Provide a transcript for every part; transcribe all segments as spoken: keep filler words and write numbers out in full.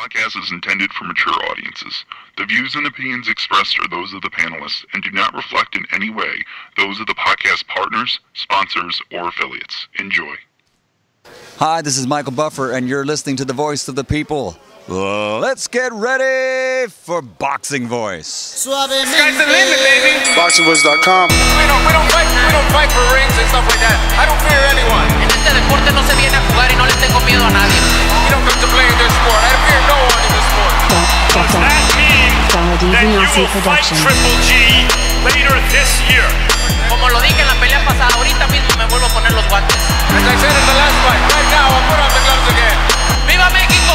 podcast is intended for mature audiences. The views and opinions expressed are those of the panelists and do not reflect in any way those of the podcast partners, sponsors, or affiliates. Enjoy. Hi, this is Michael Buffer, and you're listening to the Voice of the People. Let's get ready for Boxing Voice. Sky's the limit, baby. boxing voice dot com. We don't, we don't fight, we don't fight for rings and stuff like that. I don't fear anyone. En este deporte no se viene a jugar y no le tengo miedo a nadie. We don't come to play in this sport. I fear no one in this sport. Does that mean that you will fight Triple G later this year? Como lo dije en la pelea pasada, ahorita mismo me vuelvo a poner los guantes. As I said in the last fight, right now I'll put on the gloves again. Viva Mexico!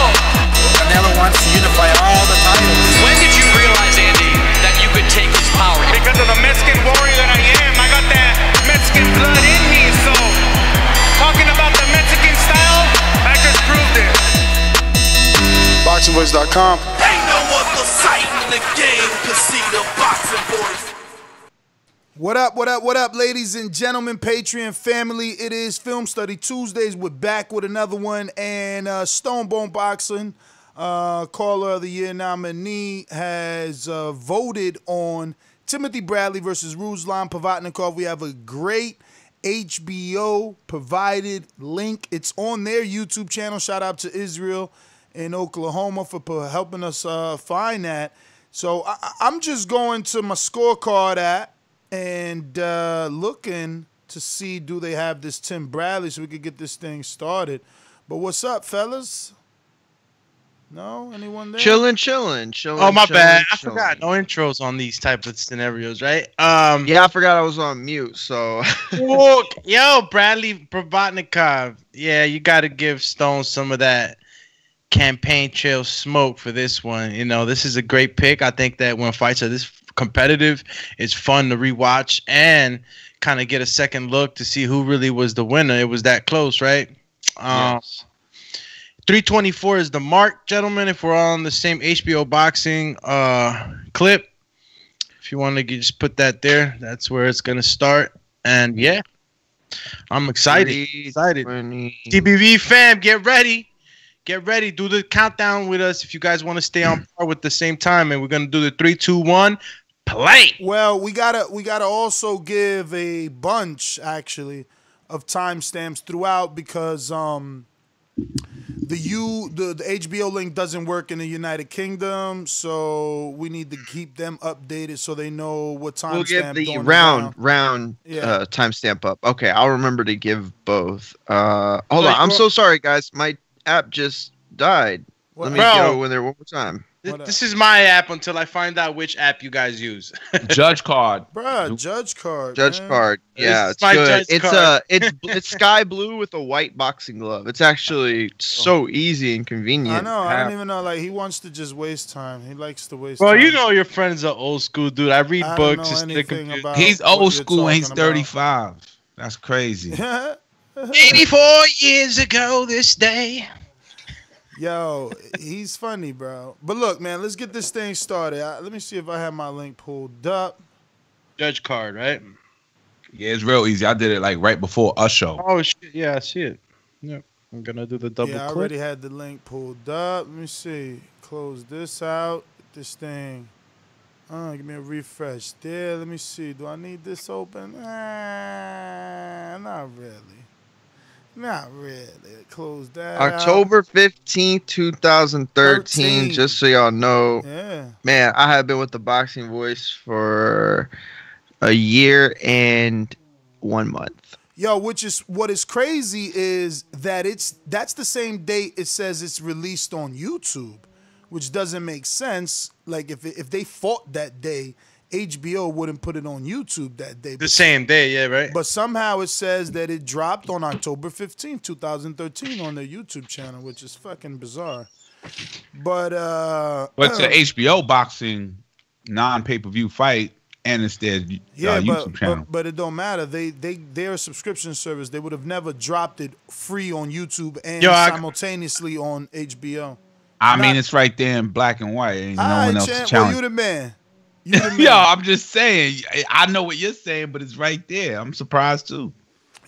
Canelo wants to unify all the titles. When did you realize, Andy, that you could take his power? Because of the Mexican warrior that I am, I got that Mexican blood in me, so talking about the Mexican style, I just proved it. boxing voice dot com. Ain't no other site in the game can see the Boxing Voice. What up, what up, what up, ladies and gentlemen, Patreon family. It is Film Study Tuesdays. We're back with another one, and uh, Stone Bone Boxing, uh, Caller of the Year nominee, has uh, voted on Timothy Bradley versus Ruslan Provodnikov. We have a great H B O-provided link. It's on their YouTube channel. Shout out to Israel in Oklahoma for helping us uh, find that. So I I'm just going to my scorecard at, and uh, looking to see, do they have this Tim Bradley so we could get this thing started. But what's up, fellas? No? Anyone there? Chilling, chilling, chilling. Oh, my chillin', bad. I chillin'. forgot no intros on these type of scenarios, right? Um, yeah, I forgot I was on mute, so. Yo, Bradley Provodnikov. Yeah, you got to give Stone some of that campaign trail smoke for this one. You know, this is a great pick. I think that when fights are this competitive, it's fun to rewatch and kind of get a second look to see who really was the winner. It was that close, right? Um, yes. three twenty-four is the mark, gentlemen. If we're all on the same H B O boxing uh, clip, if you want to just put that there, that's where it's going to start. And yeah, I'm excited. excited. T B V fam, get ready. Get ready. Do the countdown with us if you guys want to stay on par with the same time. And we're going to do the three, two, one. Play. Well, we gotta we gotta also give a bunch actually of timestamps throughout, because um the U the, the H B O link doesn't work in the United Kingdom, so we need to keep them updated so they know what time. We'll give the round round yeah. uh, timestamp up. Okay, I'll remember to give both. Uh, hold Wait, on, I'm so sorry, guys. My app just died. What? Let me Bro. go in there one more time. This is my app until I find out which app you guys use. Judge Card, bro. Judge Card. Judge man. Card. Yeah, it's, it's good. It's a uh, it's it's sky blue with a white boxing glove. It's actually so easy and convenient. I know. I don't even know. Like, he wants to just waste time. He likes to waste. Well, time. you know your friends are old school, dude. I read I books. Just about he's old school and he's thirty-five. About. That's crazy. eighty-four years ago this day. Yo, he's funny, bro. But look, man, let's get this thing started. I, let me see if I have my link pulled up. Judge Card, right? Yeah, it's real easy. I did it like right before a show. Oh shit! Yeah, I see it. Yep. I'm gonna do the double yeah, click. I already had the link pulled up. Let me see. Close this out. Get this thing. Uh, give me a refresh there. Let me see. Do I need this open? Ah, not really. Not really. Close that. October fifteenth, two thousand thirteen. thirteen. Just so y'all know. Yeah. Man, I have been with the Boxing Voice for a year and one month. Yo, which is what is crazy is that it's that's the same date it says it's released on YouTube, which doesn't make sense. Like, if if they fought that day, H B O wouldn't put it on YouTube that day. The same day, yeah, right? But somehow it says that it dropped on October fifteenth, two thousand thirteen on their YouTube channel, which is fucking bizarre. But uh, but it's uh, an H B O boxing non-pay-per-view fight, and it's their uh, yeah, YouTube but, channel. But, but it don't matter. They they their subscription service, they would have never dropped it free on YouTube and Yo, simultaneously I, on H B O. I Not, mean, it's right there in black and white. Ain't no right, one else Chan, well, you the man. Yo, I'm just saying. I know what you're saying, but it's right there. I'm surprised too.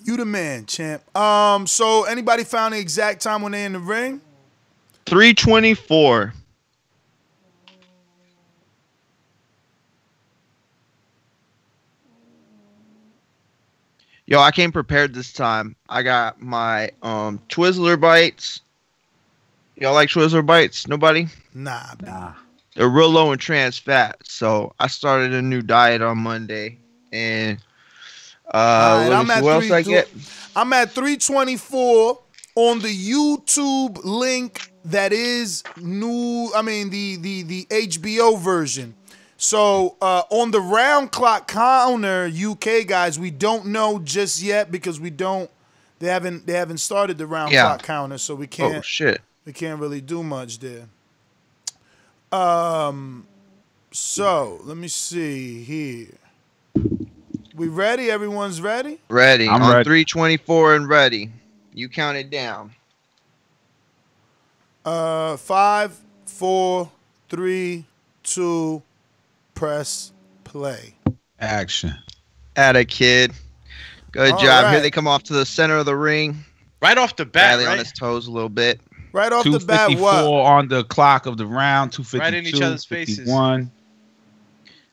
You the man, champ. Um, so anybody found the exact time when they in the ring? three twenty-four. Yo, I came prepared this time. I got my um Twizzler bites. Y'all like Twizzler bites? Nobody? Nah, nah. They're real low in trans fat. So I started a new diet on Monday, and uh, right, what, what else I get? I'm at three twenty-four on the YouTube link that is new. I mean the the the H B O version. So uh, on the round clock counter, U K guys, we don't know just yet because we don't. They haven't. They haven't started the round yeah. clock counter, so we can't. Oh shit! We can't really do much there. Um. So let me see here. We ready? Everyone's ready. Ready. I'm on three twenty-four and ready. You count it down. Uh, five, four, three, two. Press play. Action. Atta kid. Good All job. Right. Here they come off to the center of the ring. Right off the bat. Bradley right? on his toes a little bit. Right off the bat. two fifty-four on the clock of the round. two fifty-two. Right in each other's faces.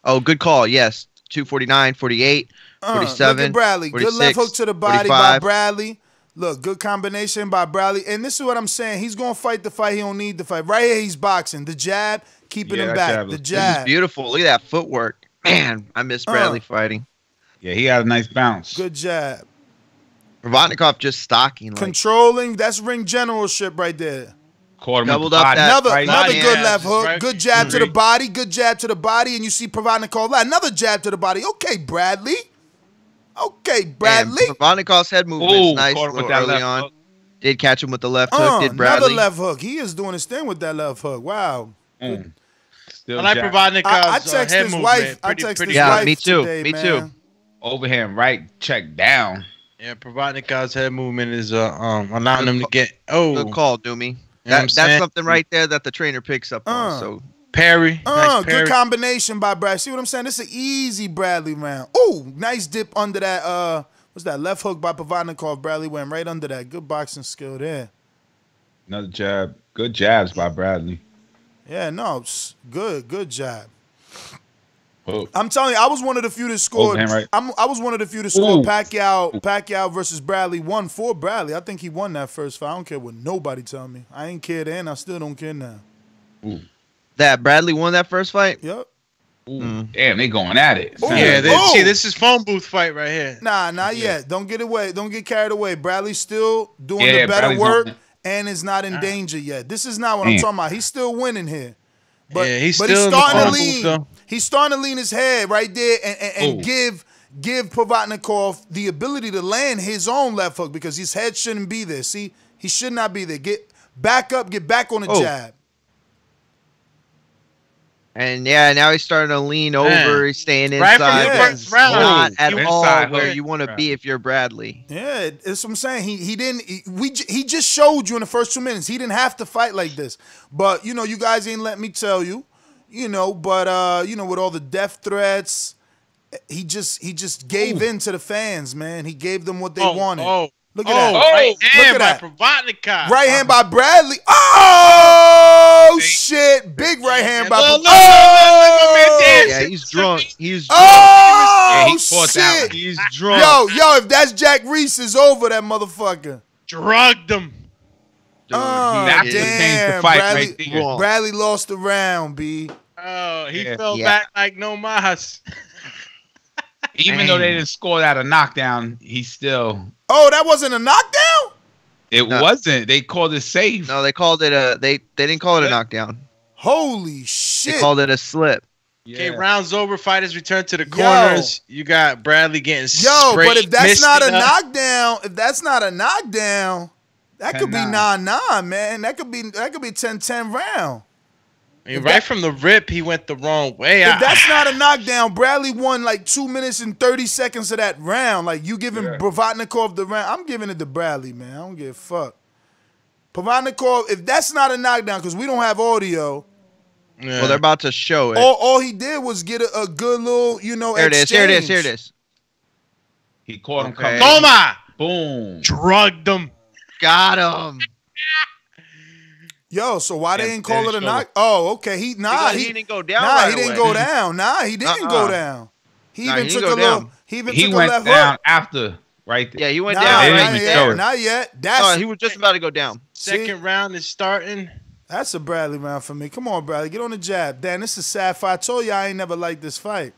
Oh, good call. Yes. two forty-nine, forty-eight, uh, forty-seven. Look at Bradley. forty-six, good left hook to the body forty-five. By Bradley. Look, good combination by Bradley. And this is what I'm saying. He's going to fight the fight he don't need to fight. Right here, he's boxing. The jab. Keeping yeah, him back. Jab. The jab. This is beautiful. Look at that footwork. Man, I miss Bradley uh, fighting. Yeah, he had a nice bounce. Good jab. Provodnikov just stocking. Like. Controlling. That's ring generalship right there. Quarter Doubled up body. that. Another, right another good hands. left hook. Right. Good jab to the body. Good jab to the body. And you see Provodnikov. Another jab to the body. Okay, Bradley. Okay, Bradley. And Provodnikov's head movement is nice with that early on. Hook. Did catch him with the left uh, hook. Did Bradley. Another left hook. He is doing his thing with that left hook. Wow. Mm. I like Provodnikov's I, I text uh, his movement. wife. Pretty, I text his yeah, wife me too. Today, me man. too. Overhand right check down. Yeah, Provodnikov's head movement is uh, um allowing good him call. to get oh good call, Doomy. That, that's saying? something right there that the trainer picks up uh, on. So Perry. Uh, nice good combination by Brad. See what I'm saying? This is an easy Bradley round. Oh, nice dip under that. Uh, what's that left hook by Provodnikov? Bradley went right under that. Good boxing skill there. Another jab. Good jabs by Bradley. Yeah, no, good, good job. Whoa. I'm telling you, I was one of the few that scored. Oh, right. I'm, I was one of the few that scored Ooh. Pacquiao, Pacquiao versus Bradley. Won for Bradley. I think he won that first fight. I don't care what nobody tell me. I ain't care then. I still don't care now. Ooh. That Bradley won that first fight. Yep. Ooh. Mm. Damn, they going at it. Ooh. Yeah, they, see, this is phone booth fight right here. Nah, not yeah. yet. Don't get away. Don't get carried away. Bradley's still doing yeah, the better Bradley's work. And is not in danger yet. This is not what Damn. I'm talking about. He's still winning here. But, yeah, he's, but still he's starting to lean. Though. He's starting to lean his head right there and, and, and give give Provodnikov the ability to land his own left hook because his head shouldn't be there. See, he should not be there. Get back up, get back on the oh. jab. And yeah, now he's starting to lean Man. over. He's staying inside. Right from the first round. Not at inside, all where you want to be if you're Bradley. Yeah, that's what I'm saying. He he didn't. He, we he just showed you in the first two minutes. He didn't have to fight like this. But you know, you guys ain't let me tell you. You know, but uh, you know, with all the death threats, he just he just gave Ooh. in to the fans, man. He gave them what they oh, wanted. Oh, look at oh, that. Right oh, hand by Provodnikov. Right hand by Bradley. Oh, oh shit! Big right hand by. Look, look, oh, look, look, yeah, he's drunk. He's drunk. Oh, he was, yeah, he shit! He's drunk. Yo, yo, if that's Jack Reese, is over that motherfucker. Drugged him. Dude, oh damn! The the fight Bradley, right Bradley lost the round. B. Oh, he yeah. fell yeah. back like no mas. Even Damn. though they didn't score out a knockdown, he still. Oh, that wasn't a knockdown? It no. wasn't. They called it safe. No, they called it a. They they didn't call it a knockdown. Holy shit! They called it a slip. Yeah. Okay, rounds over. Fighters return to the corners. Yo. You got Bradley getting yo, sprayed, but if that's not a enough. knockdown, if that's not a knockdown, that could be nine nine, man. That could be that could be ten ten round. I mean, right that, from the rip, he went the wrong way. If I, that's not a knockdown, Bradley won like two minutes and thirty seconds of that round. Like you giving yeah. Provodnikov the round, I'm giving it to Bradley, man. I don't give a fuck. Provodnikov, if that's not a knockdown, because we don't have audio. Yeah. Well, they're about to show it. All, all he did was get a, a good little, you know, here exchange. Here it is. Here it is. Here it is. He caught him. Okay. Boom! Boom! Drugged him. Got him. Yo, so why they didn't call it a knock? Oh, okay. He nah, he, he didn't go down. Nah, right he didn't away. go down. Nah, he didn't uh-uh. go down. He nah, even he took a down. little. He even he took went a left down hook. after. Right there. Yeah, he went nah, down. Not, right yet, there. not yet. That's no, he was just about to go down. Second See? round is starting. That's a Bradley round for me. Come on, Bradley, get on the jab. Dan, this is sad fight. I told you I ain't never liked this fight.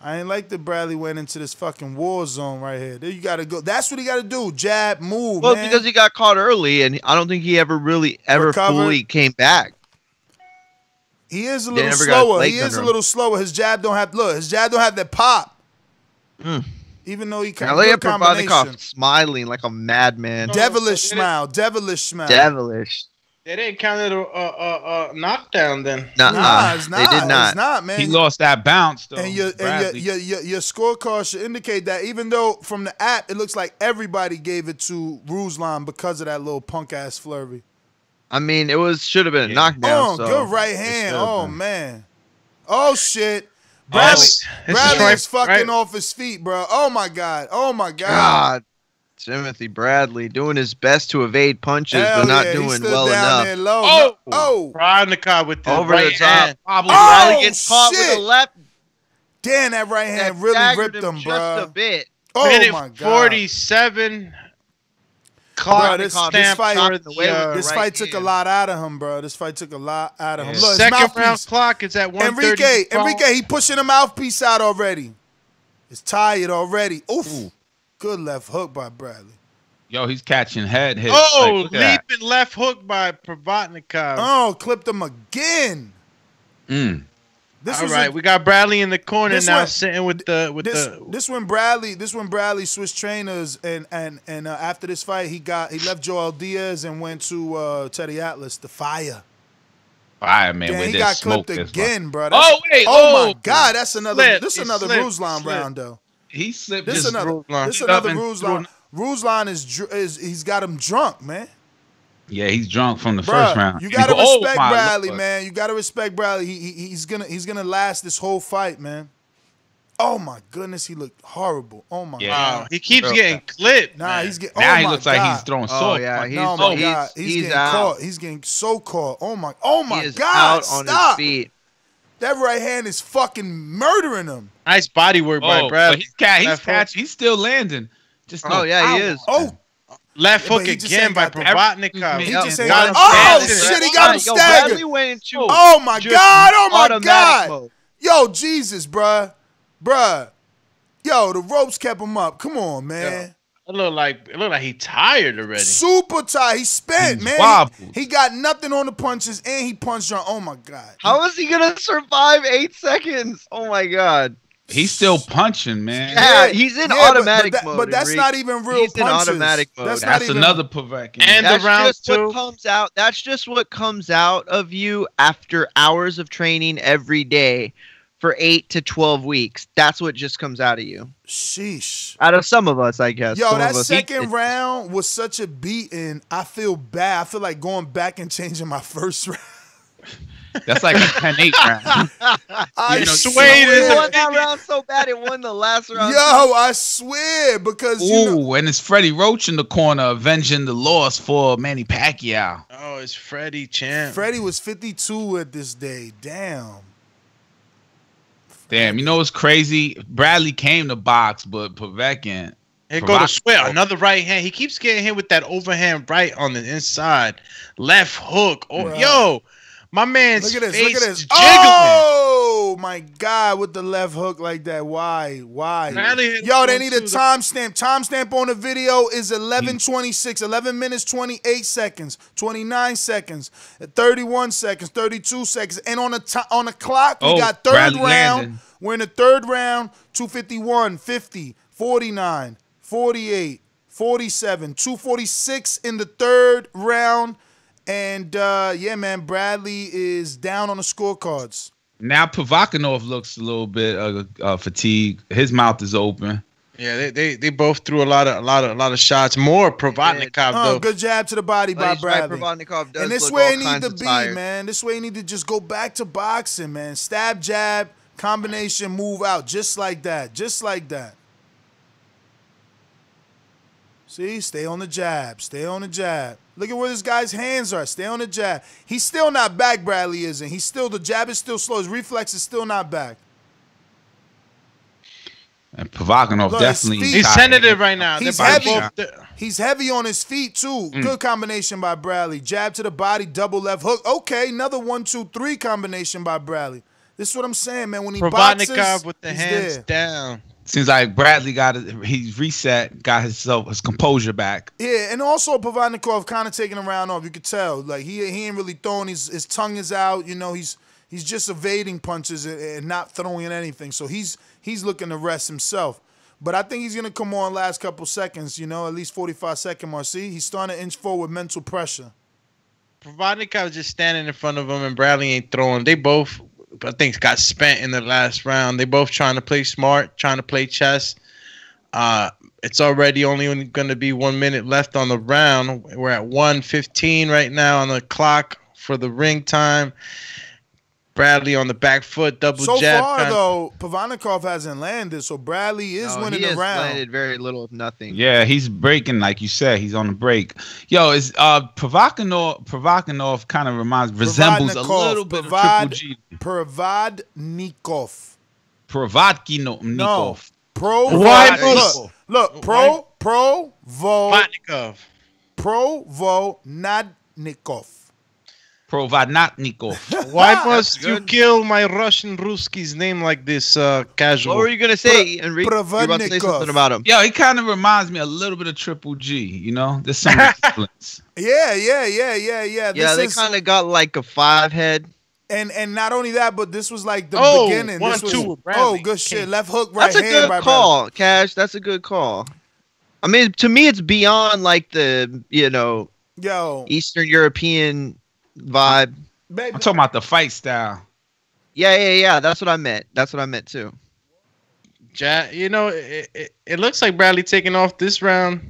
I ain't like that Bradley went into this fucking war zone right here. There you got to go. That's what he got to do. Jab, move, Well, man. because he got caught early, and I don't think he ever really ever Recovered. fully came back. He is a little slower. He is a little slower. His jab don't have look. His jab don't have that pop. Mm. Even though he can't do a combination. Smiling like a madman. Devilish oh, smile. Devilish smile. Devilish. They didn't count it a, a, a knockdown then. Nah, nah, it's not. They did not. It's not, man. He lost that bounce, though. And your, and your, your, your, your scorecard should indicate that, even though from the app, it looks like everybody gave it to Ruslan because of that little punk-ass flurry. I mean, it was should have been a knockdown. Oh, so good right hand. Oh, been. man. Oh, shit. Bradley, oh, Bradley is, is fucking right. off his feet, bro. Oh, my God. Oh, my God. God. Timothy Bradley doing his best to evade punches, Hell but not yeah, doing well enough. Oh, oh. Provodnikov with the Over right the top. hand. Probably oh, Bradley gets caught shit. with a left. Damn, that right hand that really ripped him, him bro. Just a bit. Oh, Minute my God. forty-seven. Bro, this, this fight, the yeah, this right fight took hand. a lot out of him, bro. This fight took a lot out of yeah. him. Look, Second round clock is at one thirty. Enrique, Enrique, he pushing the mouthpiece out already. He's tired already. Oof. Ooh. Good left hook by Bradley. Yo, he's catching head hits. Oh, like, leaping left hook by Provodnikov. Oh, clipped him again. Mm. This All right, a, we got Bradley in the corner now, when, sitting with the with this, the. This when Bradley, this when Bradley switched trainers, and and and uh, after this fight, he got he left Joel Diaz and went to uh, Teddy Atlas, the fire. Fire man, Damn, he got smoke clipped again, bro. Oh wait, oh, oh my God, that's another. Slip, this another slip, Ruslan slip. round though. He slipped. This another. Ruslan. This another Ruslan. Ruslan is is he's got him drunk, man. Yeah, he's drunk from the Bruh, first round. You gotta go, respect oh, Bradley, look. man. You gotta respect Bradley. He, he he's gonna he's gonna last this whole fight, man. Oh my goodness, he looked horrible. Oh my yeah. God, wow. he keeps Real getting fast. clipped. Nah, man. he's getting. Oh now he looks God. like he's throwing salt. Oh yeah, he's, no, he's, God. he's, he's getting out. caught. He's getting so caught. Oh my, oh my he is God, out on stop. His feet. That right hand is fucking murdering him. Nice body work oh, by Bradley. He's, ca he's, catching, he's still landing. Just oh, no yeah, power. he is. Oh, left yeah, hook again by Provodnikov. He just ain't got him. Oh, shit, he got him staggered. Oh, my God. Oh, my God. Yo, Jesus, bruh. Bruh. Yo, the ropes kept him up. Come on, man. Yo. It looked like it looked like he tired already. Super tired. He spent, He's man. He, he got nothing on the punches, and he punched on. Oh my God! How is he gonna survive eight seconds? Oh my God! He's still punching, man. Yeah, he's in yeah, automatic but, but that, mode. But that's Rick. not even real he's punches. He's in automatic mode. That's, that's even... another Provodnikov. And that's the round just two. What comes out, that's just what comes out of you after hours of training every day for eight to twelve weeks. That's what just comes out of you. Sheesh. Out of some of us, I guess. Yo, some that second round was such a beating. I feel bad. I feel like going back and changing my first round. That's like a ten eight round. I you know, swear it won that round so bad it won the last round. Yo, I swear because Ooh, you know and it's Freddie Roach in the corner avenging the loss for Manny Pacquiao. Oh, it's Freddie champ. Freddie was fifty-two at this day. Damn. Damn, you know what's crazy? Bradley came to box, but Provodnikov. Here go to swear, another right hand. He keeps getting hit with that overhand right on the inside. Left hook. Oh, right. Yo, my man's look at this, face look at this. jiggling. Oh, my God, with the left hook like that. Why? Why? Bradley yo, they need a timestamp. Timestamp on the video is eleven twenty-six, eleven minutes, twenty-eight seconds, twenty-nine seconds, thirty-one seconds, thirty-two seconds. And on the, on the clock, oh, we got third Bradley round. Landon. We're in the third round, two fifty-one, fifty, forty-nine, forty-eight, forty-seven, two forty-six in the third round. And, uh, yeah, man, Bradley is down on the scorecards. Now Provodnikov looks a little bit uh, uh, fatigued. His mouth is open. Yeah, they, they they both threw a lot of a lot of a lot of shots. More Provodnikov oh, though. Good jab to the body by Bradley. Provodnikov does and this look way it needs to be, tired. man. This way you need to just go back to boxing, man. Stab, jab, combination, move out, just like that, just like that. See, stay on the jab, stay on the jab. Look at where this guy's hands are. Stay on the jab. He's still not back, Bradley isn't. He's still, the jab is still slow. His reflex is still not back. And Provodnikov Look, definitely. Feet, he's sensitive right now. He's heavy. He's heavy on his feet, too. Mm. Good combination by Bradley. Jab to the body, double left hook. Okay, another one, two, three combination by Bradley. This is what I'm saying, man. When he boxes, Provodnikov with the hands down. Seems like Bradley got his, he's reset, got himself his composure back. Yeah, and also Provodnikov kind of taking a round off. You could tell, like he he ain't really throwing. His his tongue is out. You know, he's he's just evading punches and, and not throwing anything. So he's he's looking to rest himself. But I think he's gonna come on last couple seconds. You know, at least forty-five second mark. See, he's starting to inch forward, mental pressure. Provodnikov just standing in front of him, and Bradley ain't throwing. They both. I think got spent in the last round. They both trying to play smart, trying to play chess. Uh, it's already only going to be one minute left on the round. We're at one fifteen right now on the clock for the ring time. Bradley on the back foot, double so jab. So far, though, Provodnikov hasn't landed, so Bradley is no, winning the round. He has landed very little, if nothing. Yeah, he's breaking, like you said. He's on the break. Yo, is uh, Provodnikov, Provodnikov kind of reminds, resembles a little bit Provod, of Triple G. Provodnikov. Provodnikov. No. Pro. Look, look, Pro, Pro, Vo. Provodnikov. Provodnikov. Provodnikov. Why must you kill my Russian Ruski's name like this, uh, casual? What were you going to say, Enrique? You were about to say something about him. Yeah, he kind of reminds me a little bit of Triple G, you know? There's some resemblance. Yeah, yeah, yeah, yeah, yeah. Yeah, this they is... kind of got like a five head. And and not only that, but this was like the oh, beginning. One, this was, two, oh, good shit. Came. Left hook, right hand. That's a hand good call, Bradley. Cash. That's a good call. I mean, to me, it's beyond like the, you know, Yo. Eastern European... vibe. Baby. I'm talking about the fight style. Yeah, yeah, yeah. That's what I meant. That's what I meant too. Ja, you know, it, it, it looks like Bradley taking off this round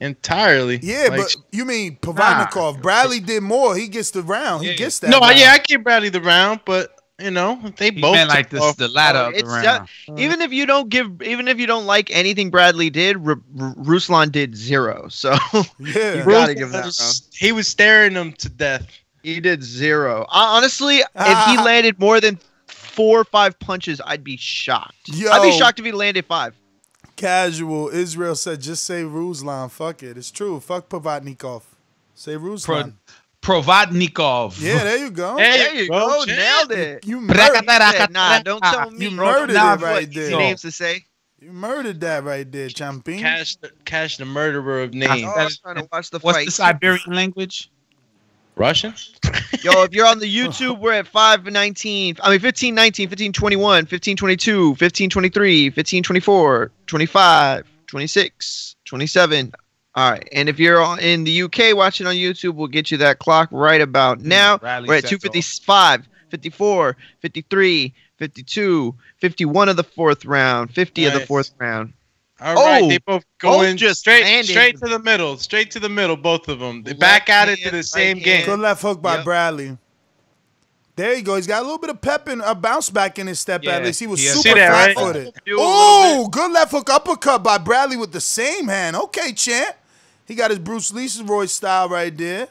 entirely. Yeah, like, but you mean Provodnikov? Nah. Bradley did more. He gets the round. Yeah. He gets that. No, round. Yeah, I give Bradley the round, but you know they he both meant like this, the ladder of the round. Just, uh, even if you don't give, even if you don't like anything Bradley did, R R Ruslan did zero. So yeah. You gotta Ruslan give that. Was, he was staring him to death. He did zero. Honestly, ah. if he landed more than four or five punches, I'd be shocked. Yo. I'd be shocked if he landed five. Casual. Israel said, just say Ruslan. Fuck it. It's true. Fuck Provodnikov. Say Ruslan. Pro Provodnikov. Yeah, there you go. There, there you go. go. Nailed it. You, you murdered that. Nah, don't tell me. You murdered nah, it right there. Names to say. You murdered that right there, champion. Cash the, Cash the murderer of names. I was trying to watch the What's fight. What's the Siberian language? Russian? Yo, if you're on the YouTube, we're at five nineteen. I mean, fifteen nineteen, fifteen twenty-one, fifteen twenty-two, fifteen twenty-three, fifteen twenty-four, twenty-five, twenty-six, twenty-seven. All right. And if you're in the U K watching on YouTube, we'll get you that clock right about now. Bradley we're at two fifty-five, fifty-four, fifty-three, fifty-two, fifty-one of the fourth round, fifty nice. Of the fourth round. All oh, right, they both going just straight, landed. straight to the middle, straight to the middle, both of them. They back out it to the same right game. Good left hook by yep. Bradley. There you go. He's got a little bit of pep and a bounce back in his step. Yeah. At least he was yeah. super flat footed. Right? Oh, good left hook uppercut by Bradley with the same hand. Okay, champ. He got his Bruce Leroy style right there.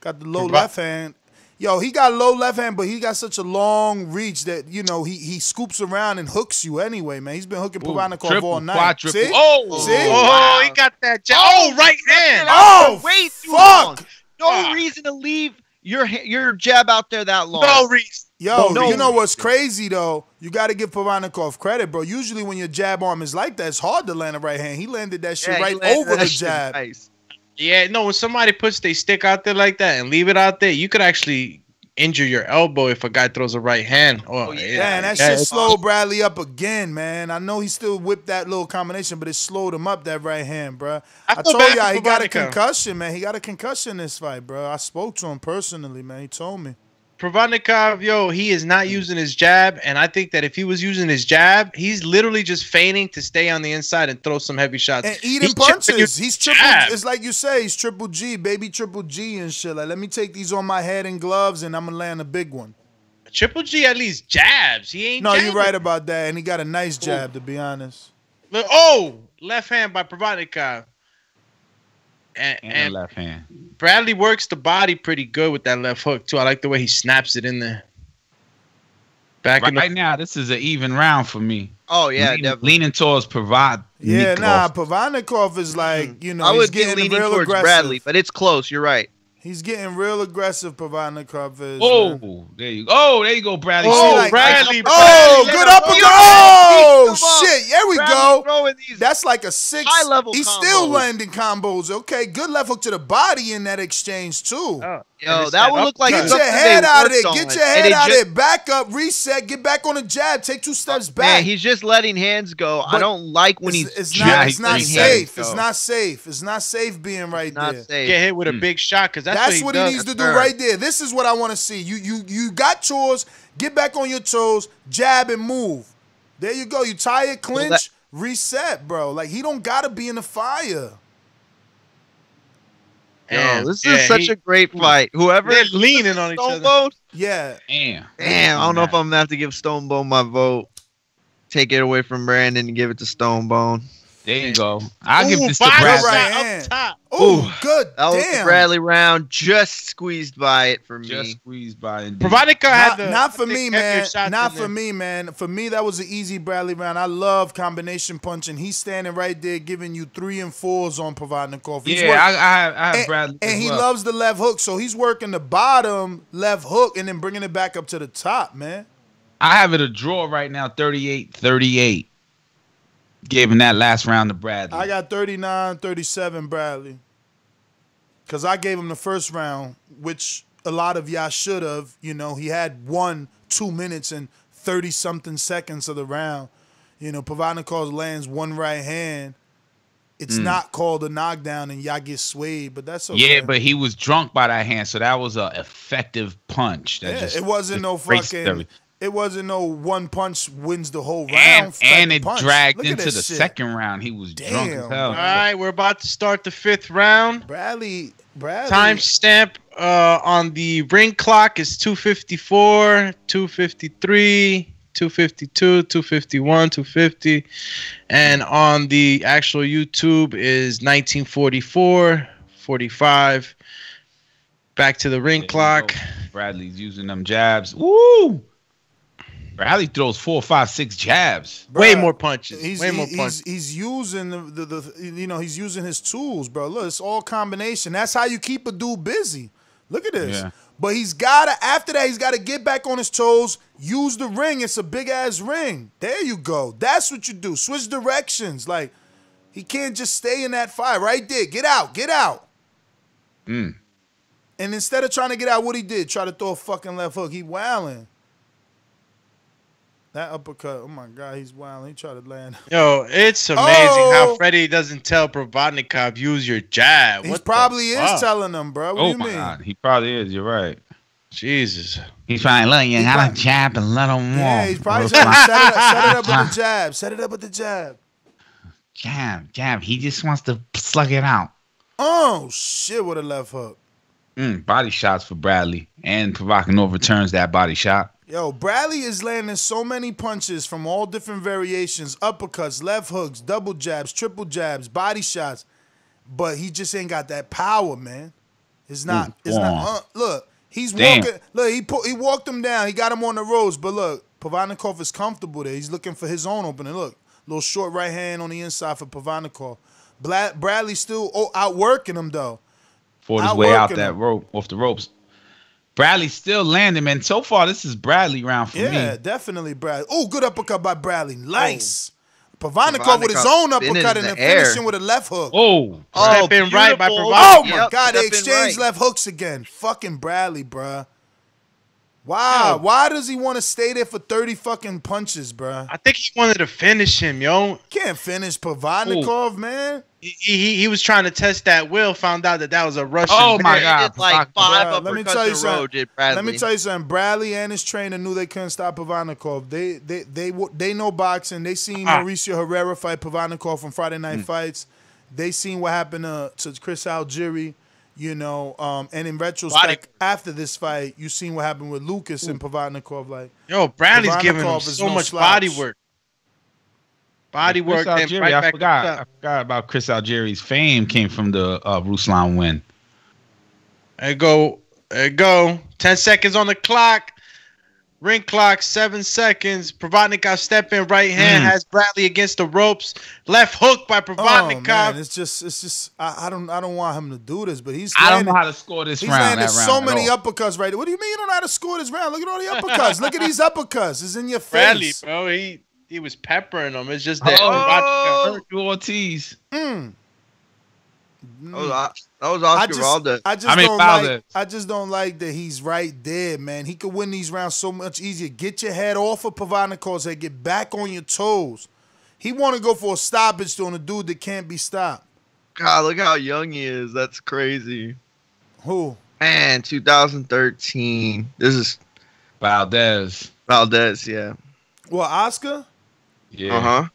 Got the low left hand. Yo, he got low left hand, but he got such a long reach that, you know, he he scoops around and hooks you anyway, man. He's been hooking Provodnikov all night. Triple. See? Oh, See? oh wow. He got that jab. Oh, right hand. Oh, way too long. No ah. reason to leave your your jab out there that long. No reason. Yo, no, you know what's crazy, though? You got to give Provodnikov credit, bro. Usually when your jab arm is like that, it's hard to land a right hand. He landed that shit yeah, right over the jab. Nice. Yeah, no, when somebody puts they stick out there like that and leave it out there, you could actually injure your elbow if a guy throws a right hand. Oh, oh yeah. yeah, and that yeah, shit slowed Bradley up again, man. I know he still whipped that little combination, but it slowed him up, that right hand, bro. I, I told y'all he got a concussion, man. He got a concussion in this fight, bro. I spoke to him personally, man. He told me. Provodnikov, yo, he is not using his jab, and I think that if he was using his jab, he's literally just feigning to stay on the inside and throw some heavy shots. And eating he's punches. He's triple jab. It's like you say, he's Triple G, baby Triple G and shit. Like, let me take these on my head and gloves, and I'm going to land a big one. Triple G at least jabs. He ain't No, jabbing. You're right about that, and he got a nice jab, Ooh. to be honest. Look, oh, left hand by Provodnikov. and, and, and left hand. Bradley works the body pretty good with that left hook too. I like the way he snaps it in there. Back right, in the right now, this is an even round for me. Oh yeah, leaning, definitely leaning towards Provodnikov. Yeah, nah, Provodnikov is like, you know, I he's would getting be leaning real towards aggressive. Bradley, but it's close. You're right. He's getting real aggressive, Provodnikov is. Oh, man. There you go. Oh, there you go, Bradley. Oh, like, Bradley, like, oh, Bradley. Oh, good uppercut. Oh, oh shit. There we Bradley go. That's like a six. High level He's combos. Still landing combos. Okay, good left hook to the body in that exchange, too. Oh, yo, that would look like. Get your head out of it. Get your head out of it. Back up, reset, get back on the jab, take two steps back. Man, he's just letting hands go. But I don't like when he's. It's not. It's not safe. It's not safe. It's not safe being right there. Get hit with a big shot because that's. That's what he, what he needs to do right there. This is what I want to see. You you you got yours. Get back on your toes. Jab and move. There you go. You tired, clinch, well, reset, bro. Like, he don't got to be in the fire. Yo, this yeah, is such he, a great fight. Whoever is leaning on each other. Vote, yeah. Damn. Damn. I don't know if I'm going to have to give Stone Bone my vote. Take it away from Brandon and give it to Stone Bone. There you go. I'll Ooh, give this to Bradley. Right up top. Ooh, Ooh, good. That was damn. The Bradley round. Just squeezed by it for me. Just squeezed by it. Provodnikov had the. Not for me, man. Not for me, man. For me, that was an easy Bradley round. I love combination punching. He's standing right there giving you three and fours on Provodnikov. He's yeah, working, I, I, I have Bradley. And, and he well. loves the left hook. So he's working the bottom left hook and then bringing it back up to the top, man. I have it a draw right now, thirty-eight thirty-eight. Giving that last round to Bradley. I got thirty-nine thirty-seven Bradley. Because I gave him the first round, which a lot of y'all should have. You know, he had one, two minutes and thirty-something seconds of the round. You know, Provodnikov lands one right hand. It's mm. not called a knockdown, and y'all get swayed, but that's okay. Yeah, but he was drunk by that hand, so that was an effective punch. That yeah, just, it wasn't no fucking... Everything. It wasn't no one punch wins the whole round. And, and it punch. dragged Look into the shit. second round. He was Damn. drunk as hell. All right, we're about to start the fifth round. Bradley, Bradley. Time stamp uh, on the ring clock is two fifty-four, two fifty-three, two fifty-two, two fifty-one, two fifty. And on the actual YouTube is nineteen forty-four, forty-five. Back to the ring there clock. Bradley's using them jabs. Woo! Bradley throws four, five, six jabs. Bro, way more punches. He's, Way more punches. He's, he's using the, the, the you know, he's using his tools, bro. Look, it's all combination. That's how you keep a dude busy. Look at this. Yeah. But he's gotta after that, he's gotta get back on his toes, use the ring. It's a big ass ring. There you go. That's what you do. Switch directions. Like, he can't just stay in that fire right there. Get out, get out. Mm. And instead of trying to get out, what he did, try to throw a fucking left hook. He wilding. That uppercut, oh my God, he's wild. He tried to land. Yo, it's amazing oh. how Freddie doesn't tell Provodnikov, use your jab. He probably is fuck? telling him, bro. What oh do you my mean? God. He probably is. You're right. Jesus. He's trying to let you have a jab and let him walk. Yeah, he's probably trying to set it up, set it up with the jab. Set it up with the jab. Jab, jab. He just wants to slug it out. Oh, shit, with a left hook. Mm, body shots for Bradley. And Provodnikov returns that body shot. Yo, Bradley is landing so many punches from all different variations, uppercuts, left hooks, double jabs, triple jabs, body shots, but he just ain't got that power, man. It's not. Ooh, it's not. Uh, look, he's Damn. walking. Look, he put, he walked him down. He got him on the ropes, but look, Provodnikov is comfortable there. He's looking for his own opening. Look, little short right hand on the inside for Provodnikov. Bradley still oh, outworking him though. Fought his way out that him. rope off the ropes. Bradley still landing, man. So far, this is Bradley round for yeah, me. Yeah, definitely Bradley. Oh, good uppercut by Bradley. Nice. Oh. Provodnikov with his own uppercut and then finishing with a left hook. Oh, oh stepping right by Provodnikov. Oh, my yep, God. They exchanged right. left hooks again. Fucking Bradley, bruh. Wow. Yo. Why does he want to stay there for thirty fucking punches, bruh? I think he wanted to finish him, yo. Can't finish Provodnikov, Ooh. man. He, he he was trying to test that will, found out that that was a Russian. Oh, my God. Did like five Bro, let, me tell you road, did let me tell you something. Bradley and his trainer knew they couldn't stop Provodnikov. They they, they, they, they know boxing. They seen uh-huh. Mauricio Herrera fight Provodnikov from Friday Night mm. Fights. They seen what happened to, to Chris Algieri, you know. Um, and in retrospect, after this fight, you seen what happened with Lucas Ooh. and Provodnikov. Like, yo, Bradley's Provodnikov giving him so no much slouch. body work. Body work. Chris Algieri, right I forgot. I forgot about Chris Algieri's fame came from the uh, Ruslan win. There you go. There you go. Ten seconds on the clock. Ring clock. Seven seconds. Provodnikov step in right hand mm. has Bradley against the ropes. Left hook by Provodnikov. Oh, man. It's just, it's just. I, I don't, I don't want him to do this, but he's. Landed, I don't know how to score this he's round. He's landed so round many uppercuts right there. What do you mean you don't know how to score this round? Look at all the uppercuts. Look at these uppercuts. It's in your face, Bradley, bro. He. He was peppering them. It's just that. Oh, Ortiz. Mm. Mm. That, was, that was Oscar I just, Valdez. I just I mean, don't Valdez. like. I just don't like that he's right there, man. He could win these rounds so much easier. Get your head off of Provodnikov's head. Get back on your toes. He want to go for a stoppage on a dude that can't be stopped. God, look how young he is. That's crazy. Who? Man, two thousand thirteen. This is Valdez. Valdez, yeah. Well, Oscar. Yeah. Uh-huh.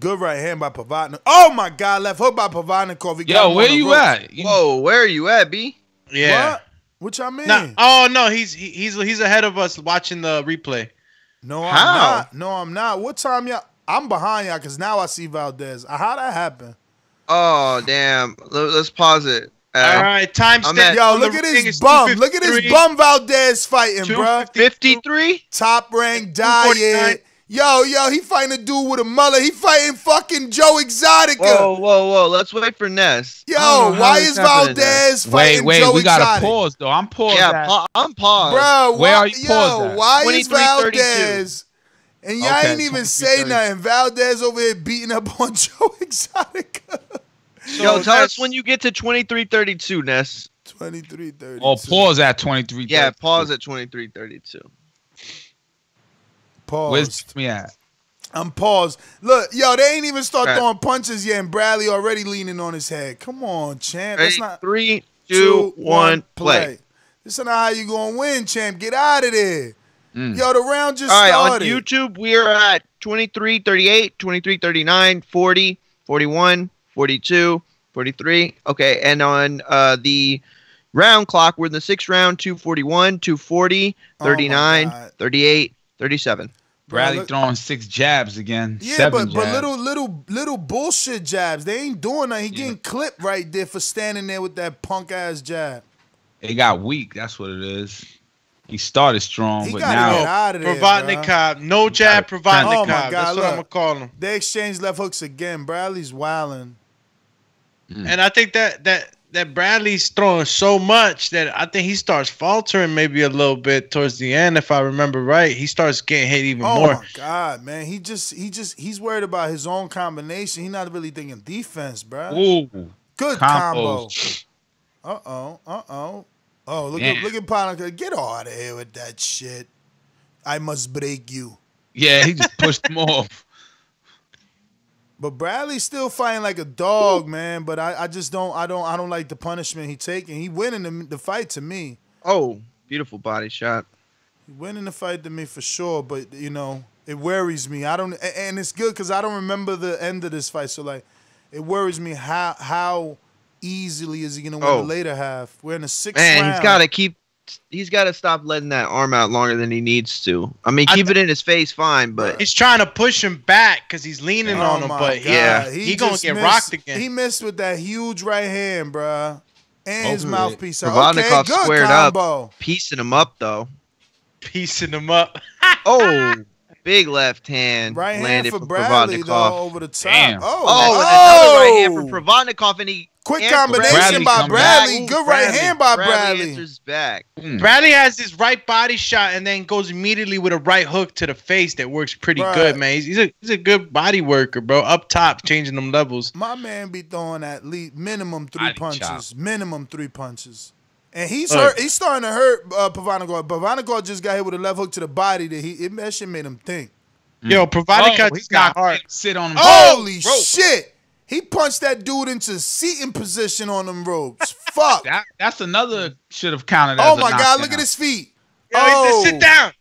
Good right hand by Provodnikov. Oh, my God. Left hook by Provodnikov. Yo, where you at? Whoa, where are you at, B? Yeah. What? What y'all mean? Nah, oh, no. He's he, he's he's ahead of us watching the replay. No, I'm How? not. No, I'm not. What time y'all? I'm behind y'all because now I see Valdez. How'd that happen? Oh, damn. Let's pause it. Uh, All right, time stamp. Yo, look at his bum. Look at his bum Valdez fighting, bro. fifty-three? Top rank diet. Yo, yo, he fighting a dude with a mullet. He fighting fucking Joe Exotica. Whoa, whoa, whoa. Let's wait for Ness. Yo, why is Valdez fighting Joe Exotic? Wait, wait, we got to pause, though. I'm paused. Yeah, pa I'm paused. Bro, where are you paused at? Yo, why is Valdez? And y'all ain't even say nothing. Valdez over here beating up on Joe Exotica. So Yo, tell us when you get to twenty-three thirty-two, Ness. twenty-three thirty-two. Oh, pause at twenty-three thirty-two. Yeah, pause at twenty-three thirty-two. Pause. Where's me at? I'm paused. Look, yo, they ain't even start right. throwing punches yet, and Bradley already leaning on his head. Come on, champ. Ready, not three, two, two one, play. play. This is not how you going to win, champ. Get out of there. Mm. Yo, the round just All started. Right, on YouTube, we're at twenty-three thirty-eight, twenty-three thirty-nine, forty, forty-one. forty-two, forty-three. Okay, and on uh, the round clock, we're in the sixth round, two forty-one, two forty, thirty-nine, oh thirty-eight, thirty-seven. Bradley look, throwing six jabs again. Yeah, Seven but, jabs. but little little little bullshit jabs. They ain't doing that. He getting yeah. clipped right there for standing there with that punk-ass jab. It got weak. That's what it is. He started strong, he but now Provodnikov, no jab Provodnikov. Oh That's look, what I'm going to call him. They exchanged left hooks again. Bradley's wilding. And I think that that that Bradley's throwing so much that I think he starts faltering maybe a little bit towards the end, if I remember right. He starts getting hit even oh more. Oh my God, man! He just he just he's worried about his own combination. He's not really thinking defense, bro. Ooh, good combo. Uh oh, uh oh. Oh, look at look at Provodnikov. Get out of here with that shit. I must break you. Yeah, he just pushed him off. But Bradley's still fighting like a dog, man. But I, I just don't, I don't, I don't like the punishment he taking. He winning the, the fight to me. Oh, beautiful body shot. He winning the fight to me for sure. But you know, it worries me. I don't, and it's good because I don't remember the end of this fight. So like, it worries me how how easily is he gonna win oh. the later half? We're in the sixth round. Man, he's gotta keep. He's got to stop letting that arm out longer than he needs to. I mean, keep I it in his face, fine, but he's trying to push him back because he's leaning oh on him. But God. yeah, he, he gonna get missed, rocked again. He missed with that huge right hand, bruh. and Over his it. mouthpiece. Provodnikov okay, squared combo. up, piecing him up though, piecing him up. oh. Big left hand right landed hand for, for Bradley, Provodnikov though, over the top. Damn. Oh, oh. Another right hand for Provodnikov, and he quick combination Bradley by Bradley. Ooh, Good Bradley. right hand by Bradley. Bradley answers back. Mm. Bradley has this right body shot and then goes immediately with a right hook to the face that works pretty Bruh. good, man. He's, he's a he's a good body worker, bro. Up top, changing them levels. My man be throwing at least minimum three body punches, chop. minimum three punches. And he's hurt, he's starting to hurt uh, Provodnikov. Provodnikov just got hit with a left hook to the body that he it, that shit made him think. Mm. Yo, Provodnikov oh, just got hard. Sit on him. Holy bro. shit! He punched that dude into seating position on them ropes. Fuck. That, that's another should have counted. Oh as my a god! Look out. at his feet. Yo, oh, he said, sit down.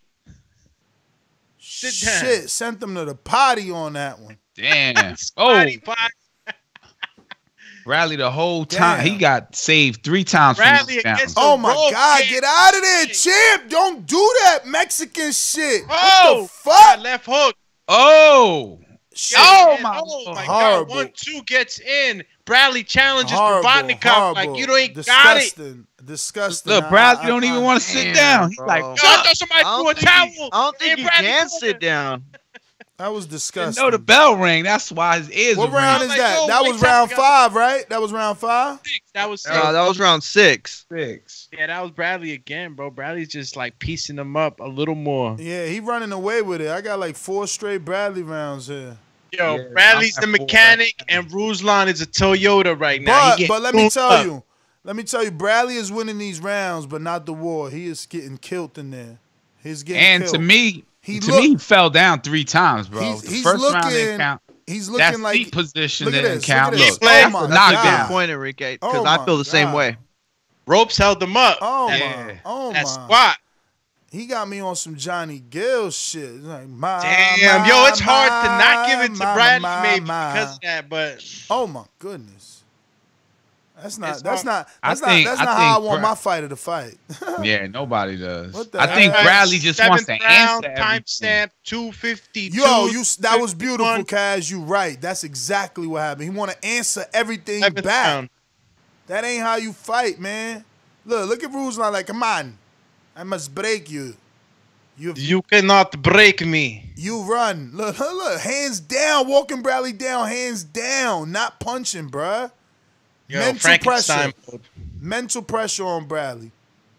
Sit down. Shit, sent them to the potty on that one. Damn. oh. Potty, potty. Bradley the whole time. Damn. He got saved three times. Bradley from against oh, my God. Game. Get out of there, champ. Don't do that Mexican shit. Oh, what the fuck? Left hook. Oh. Shit. Oh, my, oh my God. One, two gets in. Bradley challenges Provodnikov. Like, you don't ain't Disgusting. got it. Disgusting. Look, Bradley I, don't I, even want to sit down. He's bro. like, God, I thought somebody threw a towel. He, I don't think he can sit down. That was disgusting. No, the bell rang. That's why his ears. What round is that? That was round five, right? That was round five? Six. That was six. Uh, that was round six. Six. Yeah, that was Bradley again, bro. Bradley's just like piecing them up a little more. Yeah, he running away with it. I got like four straight Bradley rounds here. Yo, yeah, Bradley's the mechanic and Ruslan is a Toyota right now. But, but let me tell up. you. Let me tell you, Bradley is winning these rounds, but not the war. He is getting killed in there. He's getting and killed. And to me... He to look, me, he fell down three times, bro. He's, the he's first looking, round didn't count. He's looking That's like deep position look didn't this, count. Look look, that's oh a knockdown point, Enrique, because oh I feel the God. same way. Ropes held him up. Oh Damn. my! Oh that my! Squat. He got me on some Johnny Gill shit. It's like, my, Damn, my, yo, it's my, hard to not give it to my, Bradley my, maybe my. because of that, but oh my goodness. That's not. It's that's hard. not. That's I not. Think, that's not I how I want Bra my fighter to fight. Yeah, nobody does. What the I heck? think Bradley just Seventh wants to round, answer. Timestamp two fifty. Yo, you. That was beautiful, Kaz. You right. That's exactly what happened. He want to answer everything Seventh back. Round. That ain't how you fight, man. Look, look at Ruslan. Like, come on, I must break you. You. You cannot break me. You run. Look, look. Hands down. Walking Bradley down. Hands down. Not punching, bruh. Yo, mental pressure. Mental pressure on Bradley.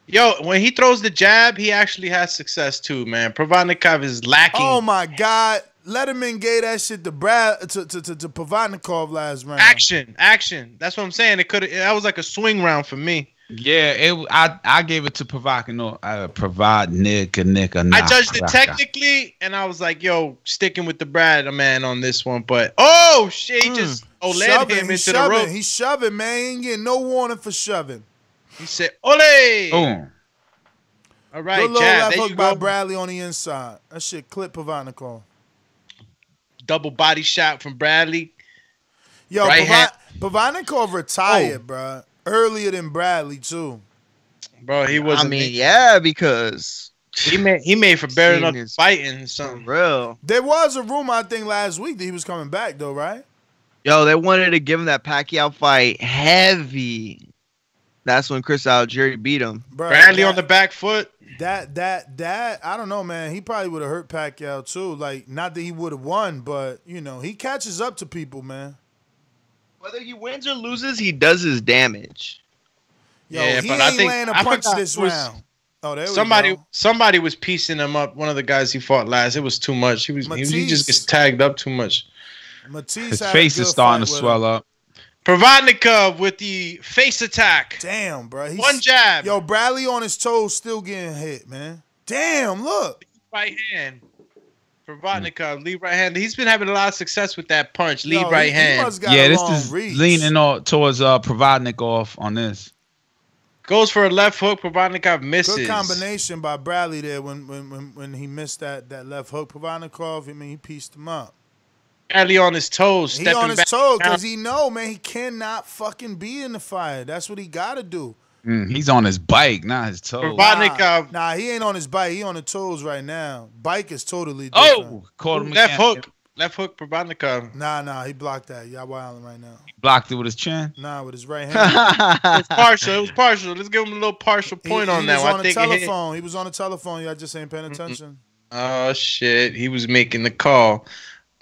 Yo, when he throws the jab, he actually has success too, man. Provodnikov is lacking. Oh my God, Letterman gave that shit to Brad to to to, to Provodnikov last round. Action, action. That's what I'm saying. It could. That was like a swing round for me. Yeah, it. I I gave it to Provodnikov. Uh, Provodnikov. I judged it technically, and I was like, yo, sticking with the Brad man on this one. But oh shit, he mm. just. Ole him he into shoving. the rope. He's shoving, man. He ain't getting no warning for shoving. He said, "Ole!" Boom. All right, Good little jab. left there hook you by go. Bradley on the inside. That shit clipped Provodnikov. Double body shot from Bradley. Yo, right Provodnikov retired, oh. bro. Earlier than Bradley too. Bro, he was. I mean, making... yeah, because he made he made for bearing up fighting something real. There was a rumor I think last week that he was coming back though, right? Yo, they wanted to give him that Pacquiao fight heavy. That's when Chris Algieri beat him. Bro, Bradley that, on the back foot. That, that, that, I don't know, man. He probably would have hurt Pacquiao, too. Like, not that he would have won, but, you know, he catches up to people, man. Whether he wins or loses, he does his damage. Yo, yeah, he but ain't I think, laying a punch this was, round. Oh, there somebody, we go. Somebody was piecing him up. One of the guys he fought last. It was too much. He was. He, he just gets tagged up too much. Matisse His face is starting to swell him. up. Provodnikov with the face attack. Damn, bro. He's, One jab. Yo, Bradley on his toes still getting hit, man. Damn, look. Right hand. Provodnikov, mm. lead right hand. He's been having a lot of success with that punch. Lead no, right he, hand. He yeah, this is reach. leaning all, towards uh, Provodnikov on this. Goes for a left hook. Provodnikov misses. Good combination by Bradley there when when when, when he missed that, that left hook. Provodnikov, I mean, he pieced him up. Bradley on his toes. He on his toes because he know, man, he cannot fucking be in the fire. That's what he got to do. Mm, he's on his bike, not his toes. Nah, nah, he ain't on his bike. He on the toes right now. Bike is totally different. Oh, caught him left hook. Him. Left hook, Provodnikov. Nah, nah, he blocked that. Y'all wilding right now. He blocked it with his chin? Nah, with his right hand. It was partial. It was partial. Let's give him a little partial point he, on he that. He was on I the telephone. He was on the telephone. Y'all just ain't paying attention. Mm-mm. Oh, shit. He was making the call.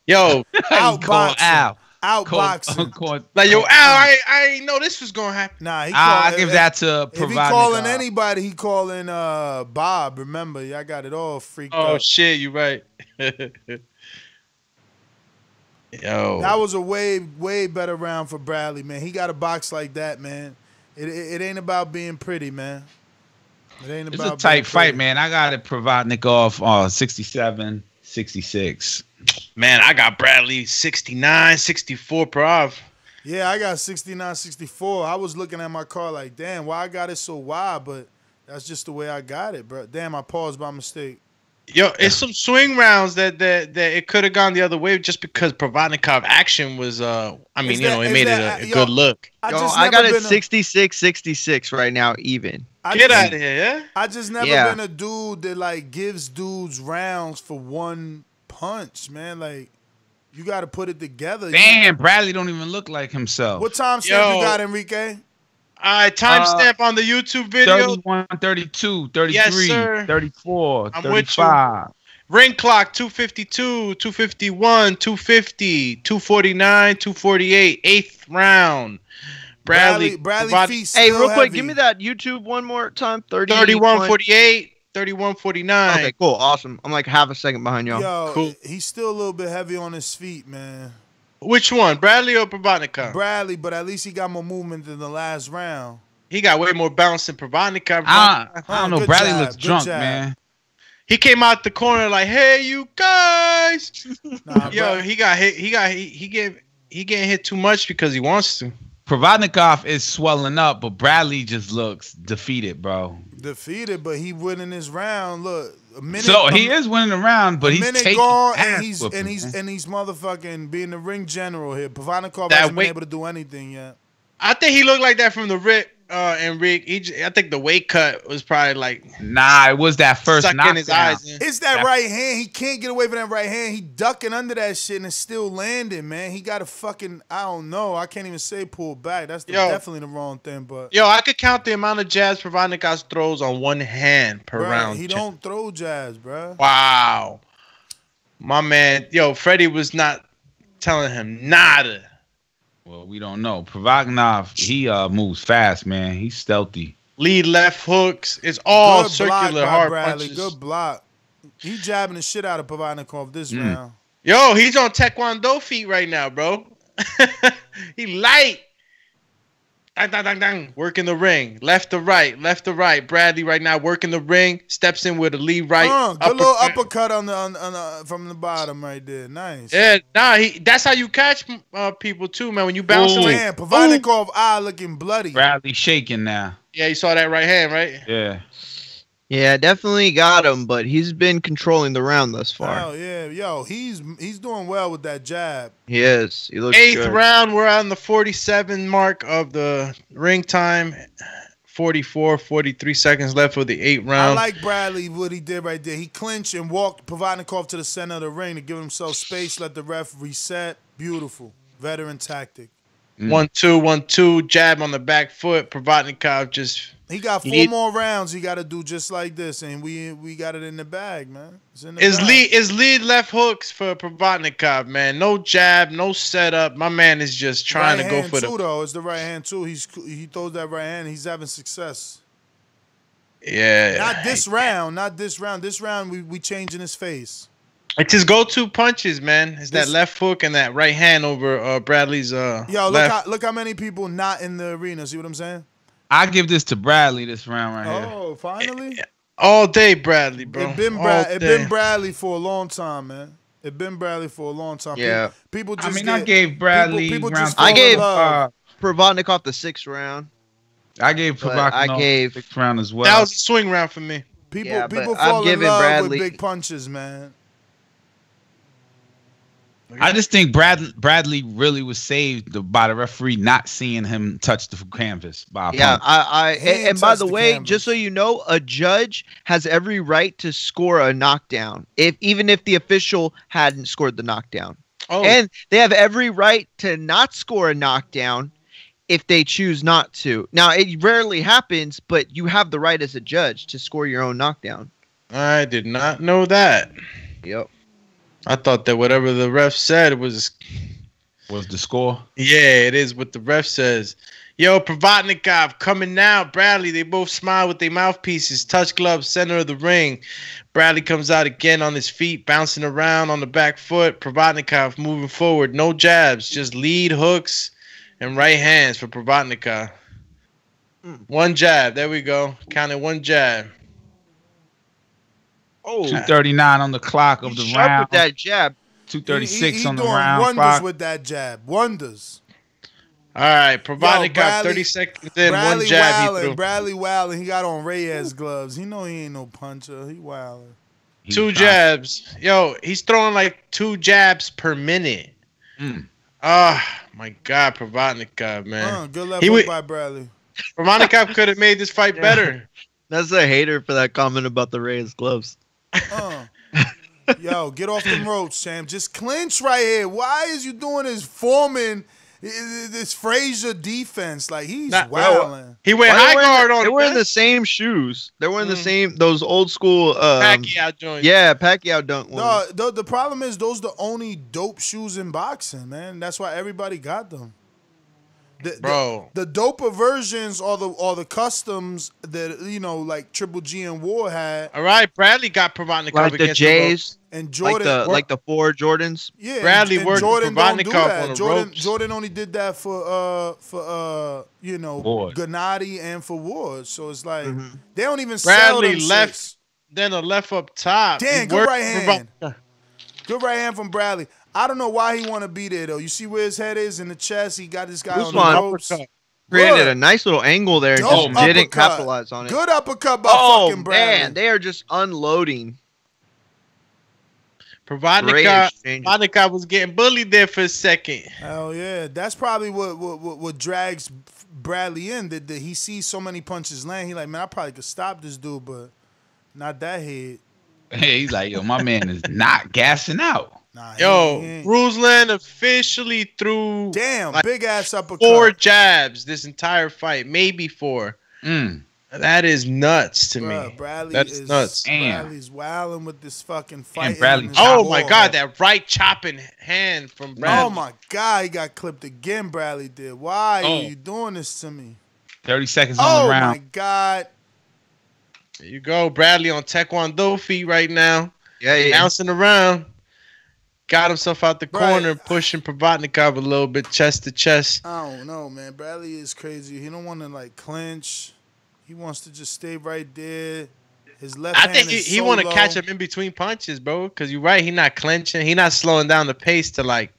Yo, outboxing, outboxing. Like yo, Al, I I ain't know this was gonna happen. Nah, he I give that to. If he calling anybody, he calling uh Bob. Remember, y'all got it all freaked out. Oh shit, you right. Yo, that was a way way better round for Bradley, man. He got a box like that, man. It it, it ain't about being pretty, man. It ain't about. It's a tight fight, man. I got to Provodnikov uh sixty-seven, sixty-six. Man, I got Bradley sixty-nine, sixty-four Prov. Yeah, I got sixty-nine, sixty-four. I was looking at my car like, damn, why I got it so wide? But that's just the way I got it, bro. Damn, I paused by mistake. Yo, it's some swing rounds that that, that it could have gone the other way just because Provodnikov action was, uh, I mean, that, you know, it made that, it a, a yo, good look. I, yo, I got it sixty-six sixty-six right now, even. I Get just, out of here, yeah? I just never yeah. been a dude that, like, gives dudes rounds for one punch, man. Like, you got to put it together. Damn, Bradley don't even look like himself. What time stamp you got, Enrique? All right, timestamp uh, on the YouTube video. thirty-one, thirty-two, thirty-three, yes, sir. thirty-four, I'm thirty-five. With you. Ring clock, two fifty-two, two fifty-one, two fifty, two forty-nine, two forty-eight, eighth round. Bradley. Bradley, Bradley feet hey, real quick, heavy. Give me that YouTube one more time. thirty-one forty-eight, thirty-one forty-nine. Okay, cool, awesome. I'm like half a second behind y'all. Yo, cool. He's still a little bit heavy on his feet, man. Which one, Bradley or Provodnikov? Bradley, but at least he got more movement than the last round. He got way more bounce than Provodnikov. I, I don't know. Good Bradley job, looks drunk, job. man. He came out the corner like, "Hey, you guys!" Nah, yo, bro. he got hit. He got he he gave he getting hit too much because he wants to. Provodnikov is swelling up, but Bradley just looks defeated, bro. Defeated, but he winning his round. Look. A minute, so he a, is winning the round, but he's taking gone, ass and he's whooping, and he's man. and he's motherfucking being the ring general here. Provodnikov hasn't been able to do anything yet. I think he looked like that from the rip, uh, Enrique. He, I think the weight cut was probably like nah. It was that first knock in his eyes. In. It's that, that right hand. He can't get away from that right hand. He ducking under that shit and it's still landing, man. He got a fucking I don't know. I can't even say pull back. That's the, yo, definitely the wrong thing. But yo, I could count the amount of jabs Provodnikov's throws on one hand per bruh, round. He don't throw jabs, bro. Wow, my man. Yo, Freddie was not telling him nada. Well, we don't know. Provodnikov, he uh, moves fast, man. He's stealthy. Lead left hooks. It's all good circular block, hard Bradley. punches. Good block. He jabbing the shit out of Provodnikov this mm. round. Yo, he's on Taekwondo feet right now, bro. He light. Dang, dang, dang, dang. Working the ring. Left to right. Left to right. Bradley right now working the ring. Steps in with a lead right. Uh, good upper little uppercut on the, on, on the from the bottom right there. Nice. Yeah, nah, he, that's how you catch uh, people too, man. When you bounce, man, Provodnikov eye looking bloody. Bradley shaking now. Yeah, you saw that right hand, right? Yeah. Yeah, definitely got him, but he's been controlling the round thus far. Oh yeah, yo, he's he's doing well with that jab. He is. He looks Eighth good. round, we're on the forty-seven mark of the ring time. forty-four, forty-three seconds left for the eighth round. I like Bradley what he did right there. He clinched and walked Provodnikov to the center of the ring to give himself space. Let the ref reset. Beautiful veteran tactic. Mm. One two, one two, jab on the back foot. Provodnikov just. He got four lead. more rounds. He got to do just like this, and we we got it in the bag, man. It's in the is bag. lead is lead left hooks for Provodnikov, man. No jab, no setup. My man is just trying right to hand go for too, the. Though it's the right hand too. He's he throws that right hand. He's having success. Yeah. Not this round. Not this round. This round we we changing his face. It's his go-to punches, man. It's this, that left hook and that right hand over uh, Bradley's. Uh, yo, look left. how look how many people not in the arena. See what I'm saying? I give this to Bradley this round right oh, here. Oh, finally! All day, Bradley, bro. It been Brad. It been Bradley for a long time, man. It been Bradley for a long time. Yeah. People, people just. I mean, get, I gave Bradley. People, people round just I gave uh, Provodnikov the sixth round. I gave Provodnikov I gave the sixth round as well. That was a swing round for me. People, yeah, people fall I'm in love Bradley. with big punches, man. I just think Brad, Bradley really was saved by the referee not seeing him touch the canvas. By yeah, I, I and, and by the, the way, canvas. just so you know, a judge has every right to score a knockdown, if even if the official hadn't scored the knockdown. Oh. And they have every right to not score a knockdown if they choose not to. Now, it rarely happens, but you have the right as a judge to score your own knockdown. I did not know that. Yep. I thought that whatever the ref said was was the score. Yeah, it is what the ref says. Yo, Provodnikov coming now. Bradley, they both smile with their mouthpieces. Touch gloves, center of the ring. Bradley comes out again on his feet, bouncing around on the back foot. Provodnikov moving forward. No jabs, just lead hooks and right hands for Provodnikov. One jab. There we go. Counted one jab. Oh, two thirty-nine on the clock of the round. Sharp with that jab. two thirty-six he, he, he on the round. Wonders clock. with that jab. Wonders. All right, Provodnikov thirty seconds in, Bradley one jab. Wilding, he threw. Bradley wilding. He got on Reyes gloves. He know he ain't no puncher. He wilding. Two jabs. Yo, he's throwing like two jabs per minute. Mm. Oh, my God, Provodnikov, man. Uh, good luck by Bradley. Provodnikov could have made this fight yeah. better. That's a hater for that comment about the Reyes gloves. Uh, yo, get off the road, Sam. Just clinch right here. Why is you doing this Foreman, this Frazier defense? Like, he's Not, wilding. He went Why high guard the, on They wearing the same shoes. They're wearing mm. the same, those old school. Um, Pacquiao joints. Yeah, Pacquiao dunk ones. No, the, the problem is those are the only dope shoes in boxing, man. That's why everybody got them. The, Bro. The, the doper versions are the are the customs that, you know, like Triple G and War had. All right, Bradley got Provodnikov like against the Jays and Jordan, like the, like the four Jordans. Yeah, Bradley and, and worked Provodnikov do on the Jordan, ropes. Jordan only did that for uh for uh you know Gennady and for War. So it's like mm -hmm. they don't even Bradley sell left shits. Then a left up top. Damn, good right hand. Good right hand from Bradley. I don't know why he want to be there, though. You see where his head is in the chest? He got this guy Ruslan on the ropes. Created a nice little angle there and Dope just didn't uppercut. capitalize on it. Good uppercut by oh, fucking Bradley. Man, they are just unloading. Provodnikov, Provodnikov was getting bullied there for a second. Hell yeah. That's probably what what, what, what drags Bradley in. That, that he sees so many punches land. He like, man, I probably could stop this dude, but not that head. Hey, he's like, yo, my man is not gassing out. Nah, Yo, Ruslan officially threw damn like big ass uppercut. Four jabs this entire fight, maybe four. Mm. That is nuts to Bruh, me. Bradley That's is nuts. Damn. Bradley's wilding with this fucking fight. Bradley, oh my ball. God, that right chopping hand from Bradley. Oh my God, he got clipped again. Bradley did. Why oh. are you doing this to me? Thirty seconds on oh the round. Oh my God. There you go, Bradley on Taekwondo feet right now. Yeah, yeah. Bouncing around. Got himself out the Brad, corner, pushing Provodnikov a little bit, chest to chest. I don't know, man. Bradley is crazy. He don't want to like clinch. He wants to just stay right there. His left. I hand think he, so he want to catch him in between punches, bro. Because you're right, he not clinching. He not slowing down the pace to like.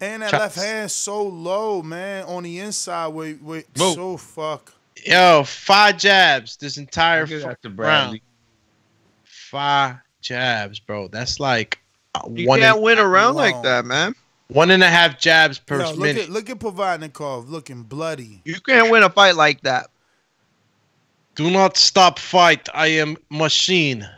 And that left hand so low, man, on the inside. Wait, wait, Move. so fuck. Yo, five jabs this entire fucking round. Five jabs, bro. That's like. You one can't win around like that, man. One and a half jabs per no, look minute. At, look at Provodnikov looking bloody. You can't win a fight like that. Do not stop fight. I am machine.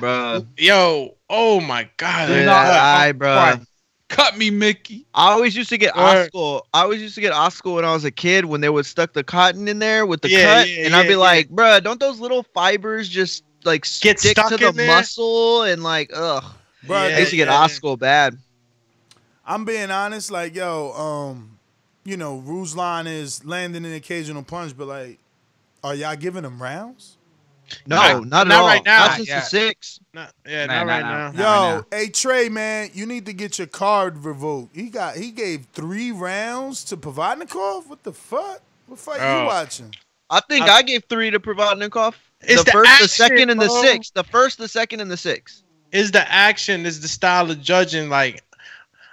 Bruh. Yo, oh my God. Do not I, bruh. Cut me, Mickey. I always used to get right. Oscar. I always used to get Oscar when I was a kid when they would stuck the cotton in there with the yeah, cut. Yeah, and yeah, I'd be yeah. like, bruh, don't those little fibers just... like get stick stuck to the there. muscle and like ugh bro yeah, I used to get yeah, Oscar bad. I'm being honest, like yo, um, you know, Ruslan is landing an occasional punch, but like are y'all giving him rounds? No, not, not at not all. Right now. Not since yeah. the six. Not, yeah, nah, not nah, right nah, now. Yo, right now. Hey Trey, man, you need to get your card revoked. He got he gave three rounds to Provodnikov. What the fuck? What fight oh. you watching? I think I, I gave three to Provodnikov. It's the, the first, action, the second, and the bro. sixth. The first, the second, and the sixth. Is the action? Is the style of judging? Like,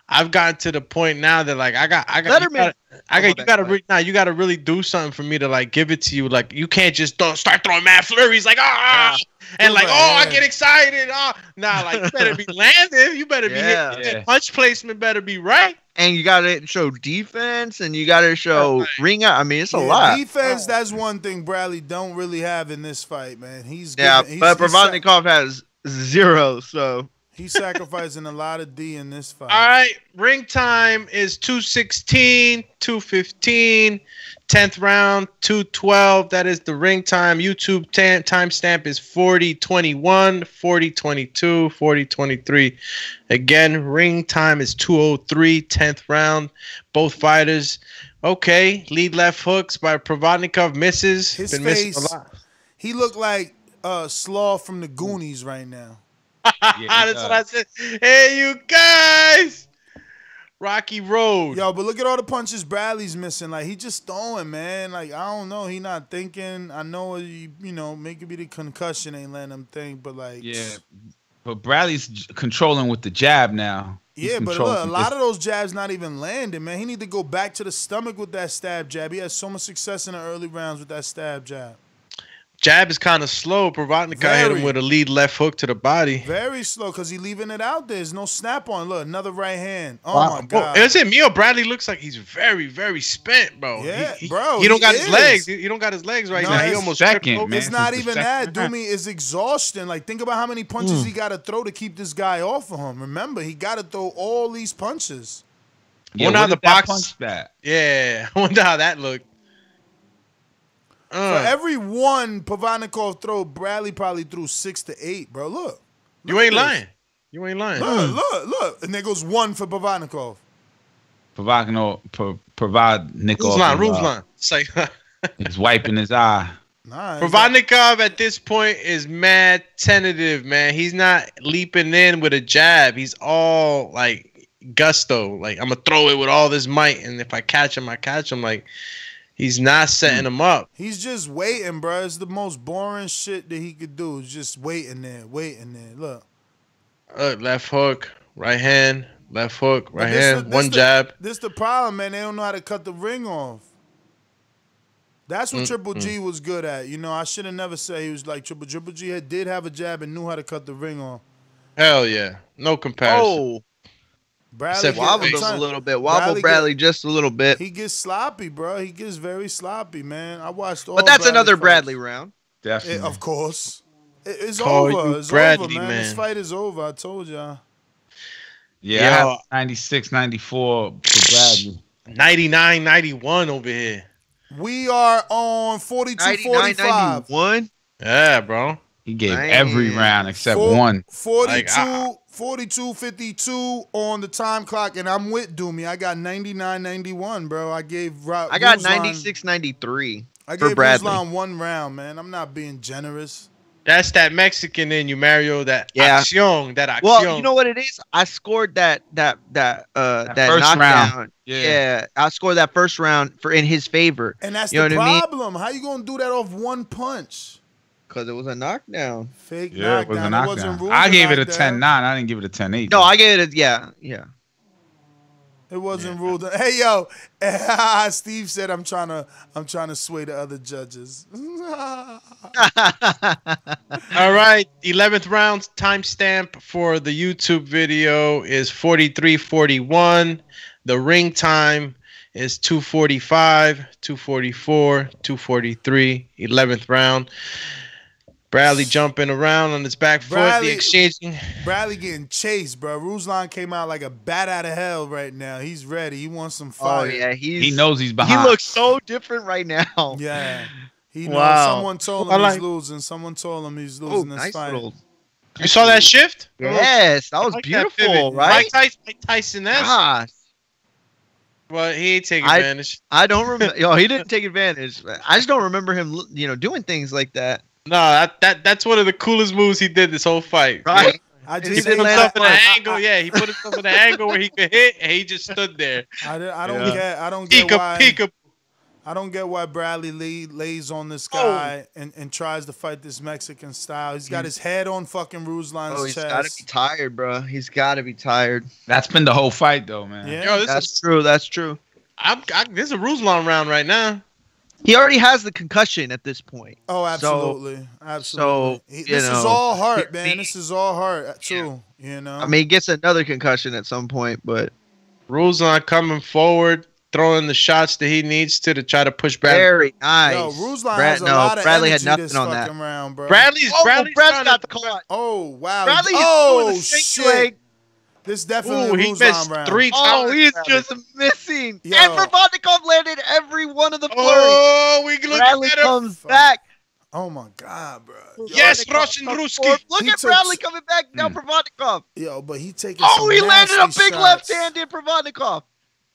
I've gotten to the point now that like I got, I got, you gotta, I got, you gotta now. Nah, you gotta really do something for me to like give it to you. Like, you can't just th start throwing mad flurries like ah, yeah. and like oh, man. I get excited. Oh, nah, like you better be landing. You better yeah. be hitting. Yeah. Punch placement better be right. And you gotta show defense, and you gotta show right. ring out. I mean, it's yeah, a lot. Defense, that's one thing Bradley don't really have in this fight, man. He's giving, yeah, he's, but Provodnikov has zero, so he's sacrificing a lot of D in this fight. All right, ring time is two sixteen, two fifteen, tenth round, two twelve. That is the ring time. YouTube timestamp is forty twenty one, forty twenty two, forty twenty three. Again, ring time is two oh three, tenth round. Both fighters. Okay, lead left hooks by Provodnikov. Misses. His Been face, missing a lot. He looked like uh, Slaw from the Goonies right now. Yeah, that's what I said. Hey, you guys. Rocky Road. Yo, but look at all the punches Bradley's missing. Like, he just throwing, man. Like, I don't know. He not thinking. I know, he, you know, maybe the concussion ain't letting him think, but like. Yeah. But Bradley's controlling with the jab now. He's yeah, but look, a lot of those jabs not even landing, man. He need to go back to the stomach with that stab jab. He has so much success in the early rounds with that stab jab. jab is kind of slow. Provodnikov hit him with a lead left hook to the body. Very slow because he's leaving it out there. There's no snap on. Look, another right hand. Oh, wow. my God. Oh, is it me or Bradley looks like he's very, very spent, bro. Yeah, he, he, bro. He don't he got is. his legs. He, he don't got his legs right no, now. He almost second, man. It's not even that. Doomey is exhausting. Like, think about how many punches mm. he got to throw to keep this guy off of him. Remember, he got to throw all these punches. Yeah, wonder how the box punch that. Yeah, I wonder how that looked. Uh. For every one Provodnikov throw, Bradley probably threw six to eight, bro. Look, look you ain't lying. You ain't lying. Look, uh. look, look, and there goes one for Provodnikov. Provodnikov, Provodnikov. Ruslan, Ruslan. It's like he's wiping his eye. Nah, Provodnikov at this point is mad tentative, man. He's not leaping in with a jab. He's all like. Gusto, like I'm gonna throw it with all this might, and if I catch him, I catch him. Like he's not setting him up. He's just waiting, bro. It's the most boring shit that he could do. Is just waiting there, waiting there. Look, uh, left hook, right hand, left hook, right hand, the, one the, jab. This the problem, man. They don't know how to cut the ring off. That's what mm, Triple G mm. was good at. You know, I should have never said he was like Triple Triple G. Had, did have a jab and knew how to cut the ring off. Hell yeah, no comparison. Oh. Bradley wobbles a little bit. Wobble Bradley, Bradley get, just a little bit. He gets sloppy, bro. He gets very sloppy, man. I watched all But that's Bradley another fights. Bradley round. Definitely. It, of course. It, it's Call over. It's Bradley, over, man. man. This fight is over. I told y'all. Yeah. Yo. ninety-six ninety-four for Bradley. ninety-nine ninety-one over here. We are on forty-two forty-five. Yeah, bro. He gave Dang. every round except Four, one. forty-two fifty-two on the time clock, and I'm with Doomey. I got ninety-nine ninety-one, bro. I gave Ra I got ninety-six ninety-three. I gave Ruslan one round, man. I'm not being generous. That's that Mexican in you, Mario. That yeah. acción, that acción. Well, you know what it is. I scored that that that uh that, that first knockdown. round. Yeah. yeah, I scored that first round for in his favor. And that's you the problem. I mean? How you gonna do that off one punch? Because it was a knockdown. Fake yeah, knockdown. It was a knockdown. It I gave knockdown. it a ten nine. I didn't give it a ten eight. No, though. I gave it a, yeah, yeah. It wasn't yeah. ruled. Hey, yo. Steve said, I'm trying to I'm trying to sway the other judges. All right. eleventh round timestamp for the YouTube video is forty-three forty-one. The ring time is two forty-five, two forty-four, two forty-three. eleventh round. Bradley jumping around on his back foot, the exchanging. Bradley getting chased, bro. Ruslan came out like a bat out of hell right now. He's ready. He wants some fire. Oh, yeah, he's, he knows he's behind. He looks so different right now. Yeah. He wow. knows someone told him like, he's losing. Someone told him he's losing oh, this nice fight. Little. You saw that shift? Yes, that was like beautiful, that right? Mike Tyson, Mike Tyson esque. Ah, Well, he ain't take advantage. I, I don't remember. Yo, he didn't take advantage. I just don't remember him, you know, doing things like that. No, that, that that's one of the coolest moves he did this whole fight. Right? I just he put himself in an angle. Yeah, he put himself in an angle where he could hit, and he just stood there. I, I don't yeah. get. I don't get why. Peek-a-peek-a. I don't get why Bradley Lee lays on this guy oh. and, and tries to fight this Mexican style. He's got his head on fucking Ruslan's oh, he's chest. He's got to be tired, bro. He's got to be tired. That's been the whole fight, though, man. Yeah. Yo, this that's is, true. That's true. I'm, I, this is a Ruslan round right now. He already has the concussion at this point. Oh, absolutely. So, absolutely. So, he, this know, is all heart, man. He, this is all heart, too. Yeah. You know? I mean, he gets another concussion at some point, but Ruslan coming forward. Throwing the shots that he needs to to try to push Bradley. Very nice. No, Ruslan has a no, lot of Bradley had nothing on that round, bro. Bradley's oh, Bradley's got got the caught. Oh wow. Bradley oh, is the shit. Leg. This definitely Ooh, a he missed round. Three times. Oh, he's just missing. Yo. And Provodnikov landed every one of the flurries. Oh, we look Bradley at him. comes Fuck. back. Oh my God, bro. Yo, yes, Russian Ruski. Look he at Bradley coming back now. Mm. Provodnikov. Yo, but he taking. Oh, he landed a big left-handed Provodnikov.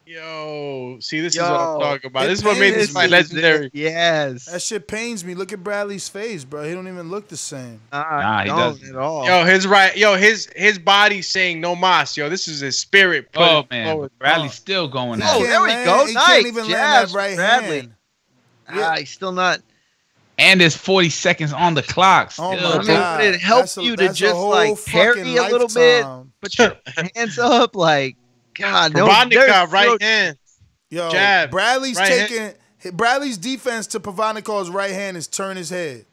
Yo, see, this Yo, is what I'm talking about. This is what made this fight legendary. Yes. That shit pains me. Look at Bradley's face, bro. He don't even look the same. Uh, nah, he doesn't at all. Yo, his right. Yo, his his body saying no mas. Yo, this is his spirit. Oh man, forward. Bradley's oh. still going. Oh, there we go. He nice. Can't even Jazz, land that right Bradley. Hand. Ah, he's still not. And there's forty seconds on the clock. Still. Oh my I mean, God. It helps you to just like parry a little bit, put your hands up, like. God, Provodnikov right hand. Yo, jab. Bradley's right taking hand. Bradley's defense to Provodnikov's right hand is turn his head.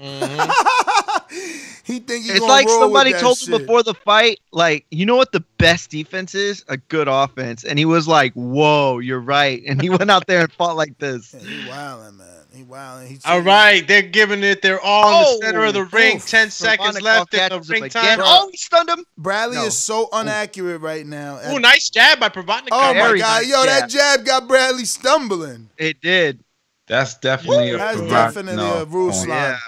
Mm-hmm. He think he's gonna roll with that shit. It's like somebody told him before the fight, like, you know what the best defense is? A good offense. And he was like, whoa, you're right. And he went out there and fought like this. Yeah, he wilding, man. He wilding. He all right, they're giving it. They're all oh, in the center of the ring. Oof. Ten seconds Provodnikov left in the ring time. Oh, he stunned him. Bradley no. is so inaccurate right now. Oh, nice jab by Provodnikov. Oh my god, yo, that jab got Bradley stumbling. It did. That's definitely Woo! a That's Provodnikov. definitely no. a Ruslan. Yeah.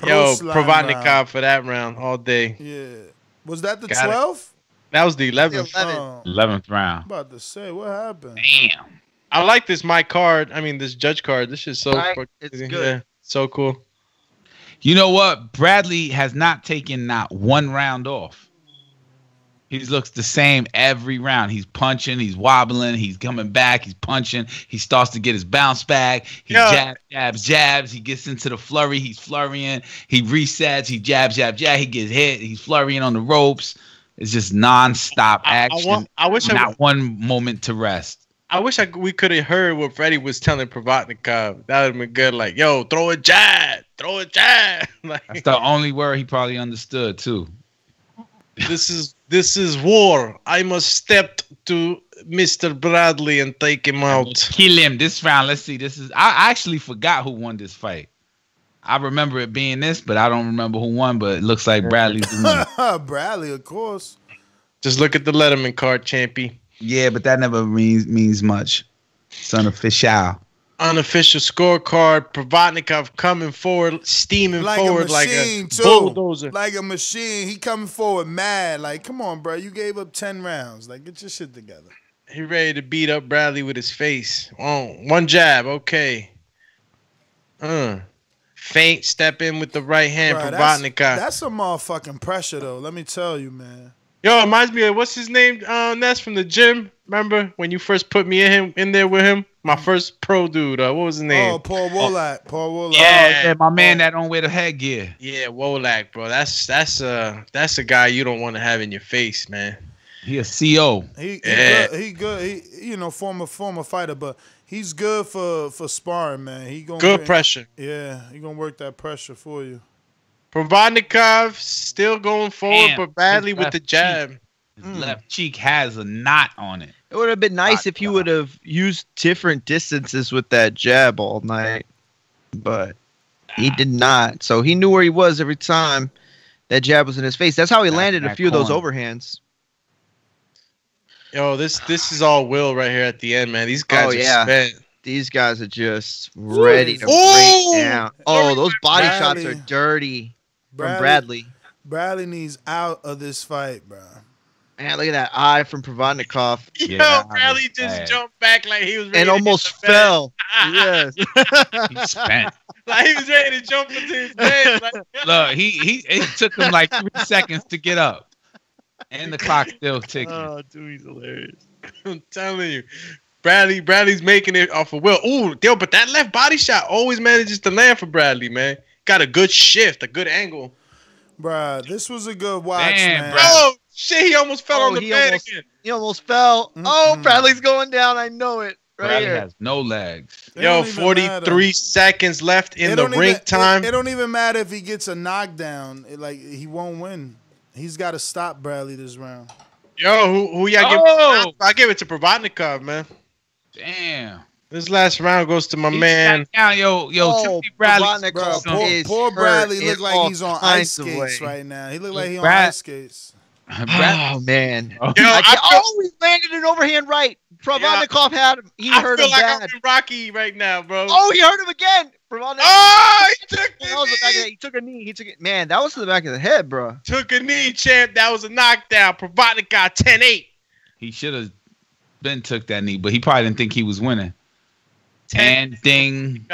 Ruslan, Yo, Provodnikov for that round all day. Yeah. Was that the twelfth? That was the eleventh. Oh. eleventh round. I'm about to say, what happened? Damn. I like this my card. I mean, this judge card. This is so right. It's good. Yeah, so cool. You know what? Bradley has not taken not one round off. He looks the same every round. He's punching. He's wobbling. He's coming back. He's punching. He starts to get his bounce back. He Yo. jabs, jabs, jabs. He gets into the flurry. He's flurrying. He resets. He jabs, jab, jab. He gets hit. He's flurrying on the ropes. It's just nonstop action. I, I, want, I wish not I one moment to rest. I wish I, we could have heard what Freddie was telling Provodnikov. That would have been good. Like, yo, throw a jab. Throw a jab. Like, that's the only word he probably understood, too. This is this is war. I must step to Mister Bradley and take him out. Kill him this round. Let's see. This is. I actually forgot who won this fight. I remember it being this, but I don't remember who won, but it looks like Bradley's the winner. Bradley, of course. Just look at the Letterman card, champy. Yeah, but that never means means much. It's unofficial. Unofficial scorecard. Provodnikov coming forward, steaming like forward a machine, like a too. bulldozer, like a machine. He coming forward mad. Like, come on, bro, you gave up ten rounds. Like, get your shit together. He ready to beat up Bradley with his face. Oh, one jab, okay. Uh, faint step in with the right hand, bro, Provodnikov. That's, that's some motherfucking pressure, though. Let me tell you, man. Yo, it reminds me of what's his name? Um, that's from the gym. Remember when you first put me in him in there with him? My first pro dude. Uh, what was his name? Oh, Paul Wolak. Oh. Paul Wolak. Yeah. Oh, yeah, my man that don't wear the headgear. Yeah, Wolak, bro. That's that's uh that's a guy you don't want to have in your face, man. He a C O. He, he yeah. good. He good. He, you know, former former fighter, but he's good for for sparring, man. He gonna good work, pressure. Yeah, he gonna work that pressure for you. Provodnikov still going forward, Damn, but badly with the jab. Cheek. His mm. left cheek has a knot on it. It would have been nice Hot if he would have used different distances with that jab all night, but he did not. So he knew where he was every time that jab was in his face. That's how he that, landed a few corner. of those overhands. Yo, this this is all will right here at the end, man. These guys oh, are yeah. spent. These guys are just ready to Ooh. break down. Oh, those body Bradley. shots are dirty. Bradley, from Bradley. Bradley needs out of this fight, bro. Man, look at that eye from Provodnikov. Yo, yeah, Bradley just bad. jumped back like he was ready and to almost fell. Yes, he's spent. Like he was ready to jump into his bed. Like, look, he he it took him like three seconds to get up, and the clock still ticking. Oh, dude, he's hilarious. I'm telling you, Bradley Bradley's making it off of will. Ooh, yo, but that left body shot always manages to land for Bradley, man. Got a good shift, a good angle. Bruh, this was a good watch, Damn, man. Bro, shit, he almost fell oh, on the bed almost, again. He almost fell. Mm-hmm. Oh, Bradley's going down. I know it. Right Bradley here. has no legs. It Yo, forty-three seconds left in it the ring even, time. It, it don't even matter if he gets a knockdown. It, like, he won't win. He's got to stop Bradley this round. Yo, who, who y'all oh. give? I give it to Provodnikov, man. Damn. This last round goes to my he's man. Down. Yo, yo, oh, Timothy Bradley. Bro, poor poor Bradley looks like he's on ice skates way. right now. He looked like he's on ice skates. Oh, man. Oh, yo, I I feel, oh he landed an overhand right. Provodnikov yeah, had him. He I hurt feel him like bad. I'm in Rocky right now, bro. Oh, he hurt him again. Provodnikov. Oh, he took the knee. Back the, he took a knee. He took it. Man, that was to the back of the head, bro. Took a knee, champ. That was a knockdown. Provodnikov ten eight. He should have been took that knee, but he probably didn't think he was winning. And ding.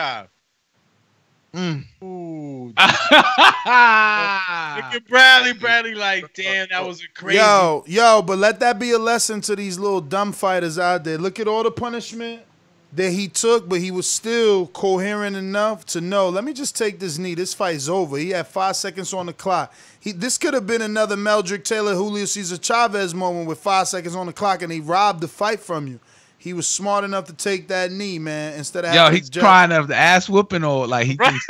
Mm. Ooh. Look at Bradley. Bradley like, damn, that was a crazy. Yo, yo, but let that be a lesson to these little dumb fighters out there. Look at all the punishment that he took, but he was still coherent enough to know, let me just take this knee. This fight's over. He had five seconds on the clock. He, this could have been another Meldrick Taylor, Julio Cesar Chavez moment with five seconds on the clock, and he robbed the fight from you. He was smart enough to take that knee, man. Instead of yo, he's trying to have the ass whooping or like he thinks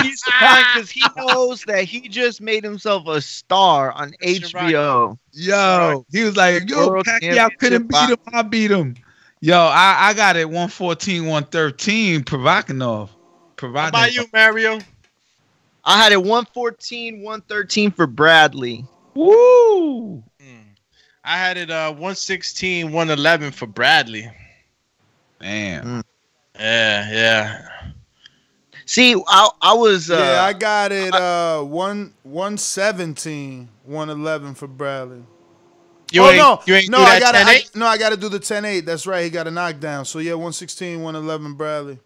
he's trying because he knows that he just made himself a star on H B O. Yo, he was like, yo, Pacquiao couldn't beat him, I beat him. Yo, I, I got it one fourteen, one thirteen. Provodnikov. How about you, Mario? I had it one fourteen, one thirteen for Bradley. Woo! I had it uh, one sixteen, one eleven for Bradley. Man. Yeah, yeah. See, I I was... Uh, yeah, I got it uh, one seventeen, one eleven for Bradley. You oh, ain't, no. You ain't no, I gotta, I, no, I got to do the ten eight. That's right. He got a knockdown. So, yeah, one sixteen, one eleven Bradley.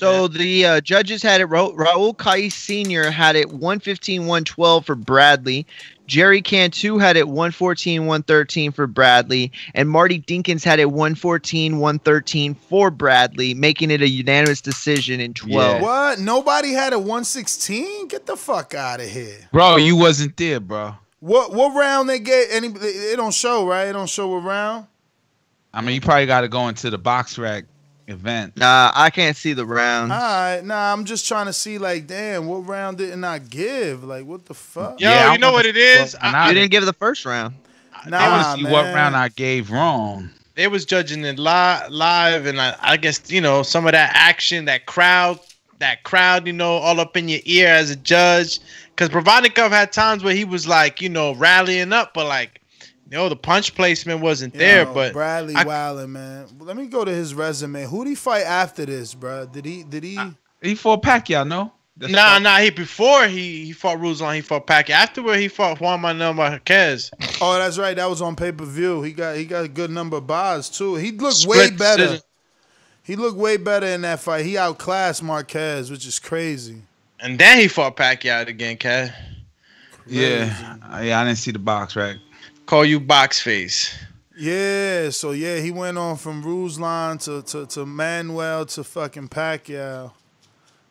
So, yeah. the uh, judges had it. Ra Raul Kai Senior had it one fifteen, one twelve for Bradley. Jerry Cantu had it one fourteen, one thirteen for Bradley, and Marty Dinkins had it one fourteen, one thirteen for Bradley, making it a unanimous decision in twelve. Yeah. What? Nobody had a one sixteen? Get the fuck out of here. Bro, you wasn't there, bro. What what round they get? Any it don't show, right? It don't show what round. I mean, you probably got to go into the box rack event. Nah, I can't see the round. All right, nah, I'm just trying to see, like, damn, what round didn't I give? Like, what the fuck? Yo, yeah, you know what it is? I, I, you didn't give the first round. Nah, I want to see man. what round I gave wrong. They was judging it live, live, and I, I guess, you know, some of that action, that crowd, that crowd, you know, all up in your ear as a judge. Because Provodnikov had times where he was, like, you know, rallying up, but, like, you know, the punch placement wasn't there, you know, but Bradley Wilder, man. Let me go to his resume. Who did he fight after this, bro? Did he? Did he? I, he fought Pacquiao, no? That's nah, nah. He before he he fought Ruslan. He fought Pacquiao. Afterward, he fought Juan Manuel Marquez. Oh, that's right. That was on pay per view. He got he got a good number of buys too. He looked Split way better. Decision. He looked way better in that fight. He outclassed Marquez, which is crazy. And then he fought Pacquiao again, Cat. Yeah, yeah. I didn't see the box right. Call you box face. Yeah, so yeah, he went on from Ruslan to, to, to Manuel to fucking Pacquiao.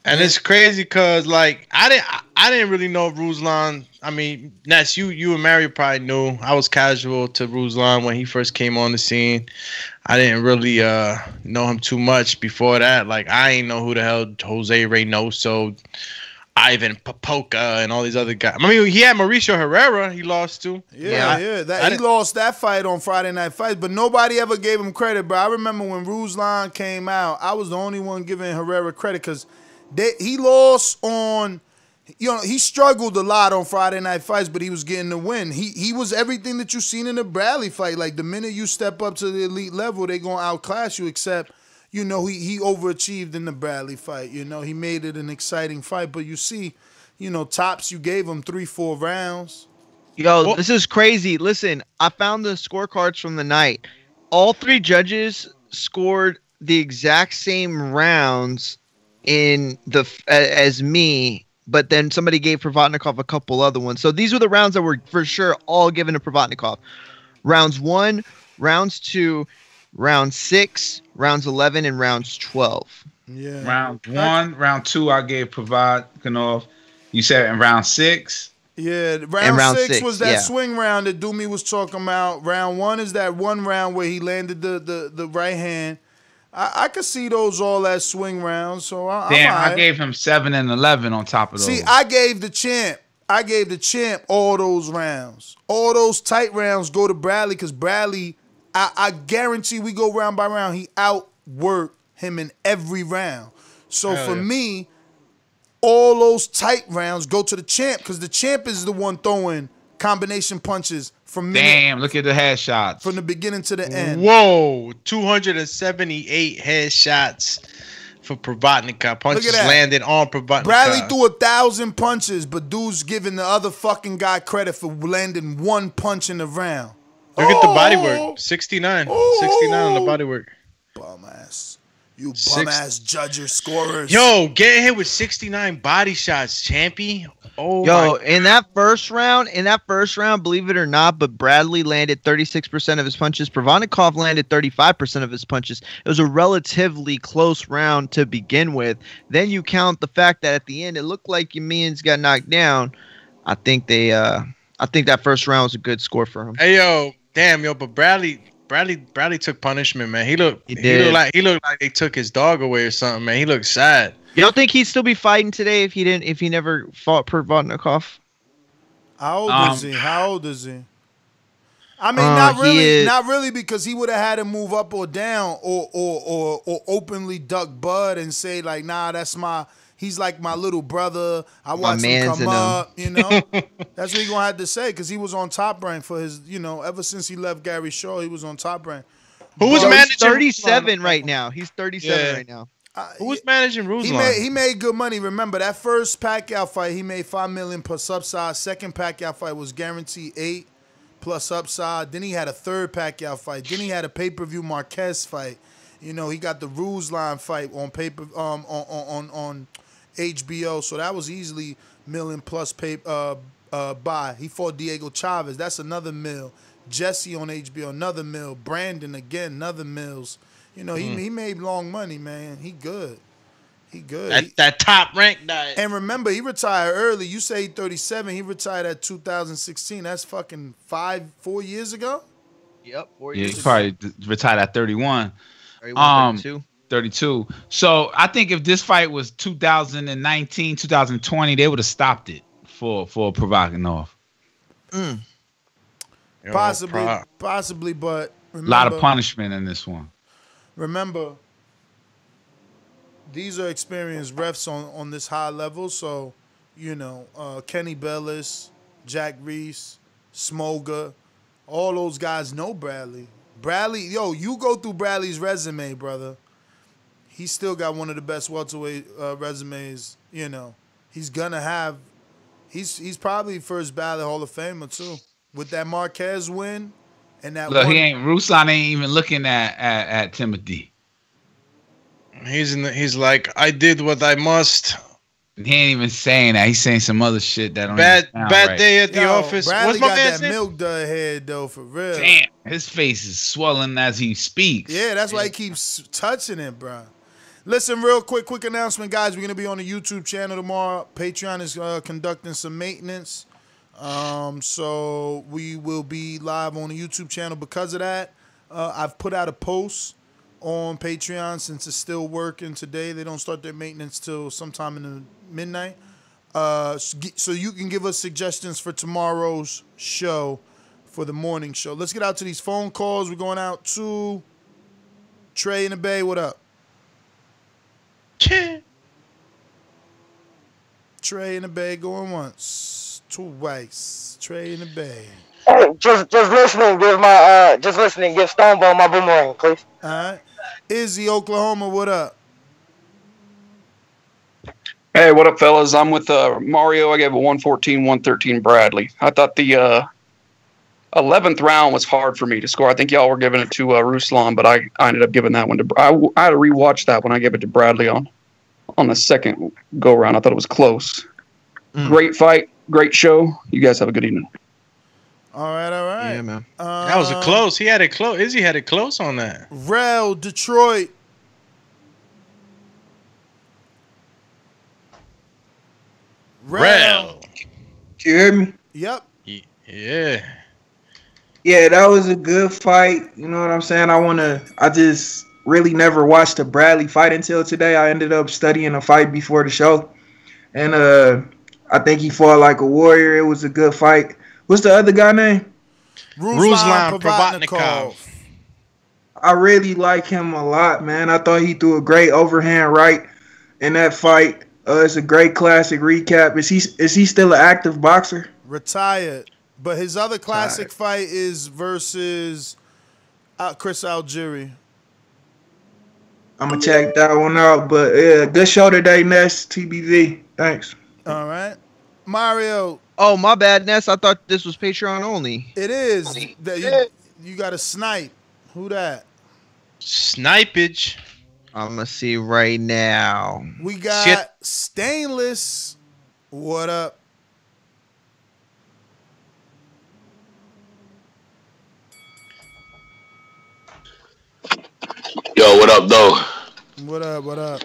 And yeah. It's crazy because, like, I didn't I didn't really know Ruslan. I mean, Ness, you you and Mario probably knew. I was casual to Ruslan when he first came on the scene. I didn't really uh know him too much before that. Like, I ain't know who the hell Jose Reynoso, Ivan Popoka, and all these other guys. I mean, he had Mauricio Herrera he lost to. Yeah, yeah. yeah. That, he lost that fight on Friday Night Fights, but nobody ever gave him credit, bro. I remember when Ruslan came out, I was the only one giving Herrera credit because he lost on, you know, he struggled a lot on Friday Night Fights, but he was getting the win. He he was everything that you've seen in a Bradley fight. Like, the minute you step up to the elite level, they're going to outclass you, except... You know, he, he overachieved in the Bradley fight. You know, he made it an exciting fight. But you see, you know, tops, you gave him three, four rounds. Yo, well, this is crazy. Listen, I found the scorecards from the night. All three judges scored the exact same rounds in the as me, but then somebody gave Provodnikov a couple other ones. So these were the rounds that were for sure all given to Provodnikov. Rounds one, rounds two, round six, rounds eleven, and rounds twelve. Yeah. Round one, round two, I gave Provodnikov. You said in round six? Yeah, round, round six, six was that yeah. swing round that Doomy was talking about. Round one is that one round where he landed the the, the right hand. I, I could see those all as swing rounds. So I, Damn, I, I gave him seven and eleven on top of those. See, I gave the champ. I gave the champ all those rounds. All those tight rounds go to Bradley because Bradley... I, I guarantee we go round by round. He outworked him in every round. So Hell for yeah. me, all those tight rounds go to the champ because the champ is the one throwing combination punches from Damn, minute, look at the headshots. From the beginning to the end. Whoa, two hundred seventy-eight headshots for Provodnikov. Punches landed on Provodnikov. Bradley threw a thousand punches, but dude's giving the other fucking guy credit for landing one punch in the round. Look oh. at the body work. sixty-nine. Oh. sixty-nine on the body work. Bum ass. You bum ass judger scorers. Yo, get hit with sixty-nine body shots, champy. Oh, yo, in that first round, in that first round, believe it or not, but Bradley landed thirty-six percent of his punches. Provodnikov landed thirty-five percent of his punches. It was a relatively close round to begin with. Then you count the fact that at the end, it looked like Yameen's got knocked down. I think they, uh, I think that first round was a good score for him. Hey, yo. Damn, yo, but Bradley Bradley Bradley took punishment, man. He looked he, he looked like he looked like they took his dog away or something, man. He looked sad. You don't think he'd still be fighting today if he didn't if he never fought Provodnikov? How old um, is he? How old is he? I mean, uh, not really, not really, because he would have had to move up or down, or or or or openly duck Bud and say like, "Nah, that's my." He's like my little brother. I watched him come up, you know. That's what he's gonna have to say, because he was on Top Rank for his, you know, ever since he left Gary Shaw, he was on Top Rank. Who was managing? thirty-seven right now. He's thirty-seven yeah. right now. Uh, Who was managing Ruslan? He made, he made good money. Remember that first Pacquiao fight, he made five million plus upside. Second Pacquiao fight was guaranteed eight. Plus upside. Then he had a third Pacquiao fight. Then he had a pay-per-view Marquez fight. You know, he got the Ruslan fight on paper um on on on H B O. So that was easily million plus pay uh uh buy. He fought Diego Chavez. That's another mil. Jesse on H B O, another mil. Brandon again, another mills. You know, mm. he he made long money, man. He good. He good. That, that Top Rank diet. And remember, he retired early. You say thirty-seven. He retired at two thousand sixteen. That's fucking five, four years ago. Yep, four years. Yeah, he probably retired at thirty-one. thirty-one um, thirty-two. thirty-two. So I think if this fight was two thousand nineteen, two thousand twenty, they would have stopped it for for Provodnikov. Mm. Possibly, Pro possibly, but remember, a lot of punishment in this one. Remember. These are experienced refs on, on this high level. So, you know, uh, Kenny Bellis, Jack Reese, Smoga, all those guys know Bradley. Bradley, yo, you go through Bradley's resume, brother. He's still got one of the best welterweight uh, resumes, you know. He's going to have he's, – he's probably first ballot Hall of Famer, too. With that Marquez win and that – Look, one he ain't – Ruslan ain't even looking at, at, at Timothy. He's in the, he's like, I did what I must. He ain't even saying that. He's saying some other shit that don't bad even sound bad right. Day at the Yo, office. Bradley What's my got that name? Milk dud head though, for real. Damn, his face is swelling as he speaks. Yeah, that's why he keeps touching it, bro. Listen, real quick, quick announcement, guys. We're gonna be on the YouTube channel tomorrow. Patreon is uh, conducting some maintenance, um, so we will be live on the YouTube channel because of that. Uh, I've put out a post on Patreon, since it's still working today. They don't start their maintenance till sometime in the midnight. Uh, so you can give us suggestions for tomorrow's show, for the morning show. Let's get out to these phone calls. We're going out to Trey in the Bay. What up? Trey in the Bay going once, twice. Trey in the Bay. Hey, just just listening. Give my uh, just listening. Give Stonebone my boomerang, please. All right. Izzy, Oklahoma, what up? Hey, what up, fellas? I'm with uh, Mario. I gave a one fourteen, one thirteen Bradley. I thought the uh, eleventh round was hard for me to score. I think y'all were giving it to uh, Ruslan, but I, I ended up giving that one to I, I had to rewatch that when I gave it to Bradley on, on the second go-round. I thought it was close. Mm. Great fight. Great show. You guys have a good evening. All right, all right. Yeah, man. Uh, that was a close. He had it close. Izzy had it close on that. Rel, Detroit. Rel. Rel. You hear me? Yep. Yeah. Yeah, that was a good fight. You know what I'm saying? I want to – I just really never watched a Bradley fight until today. I ended up studying a fight before the show. And uh, I think he fought like a warrior. It was a good fight. What's the other guy name? Ruslan Provodnikov. I really like him a lot, man. I thought he threw a great overhand right in that fight. Uh, it's a great classic recap. Is he is he still an active boxer? Retired, but his other classic Tired. fight is versus uh, Chris Algieri. I'm gonna check that one out. But yeah, good show today, Ness. T B V. Thanks. All right, Mario. Oh, my bad, Ness. I thought this was Patreon only. It is. You, you got a snipe. Who that? Snipage. I'm going to see right now. We got Shit. Stainless. What up? Yo, what up, though? What up, what up?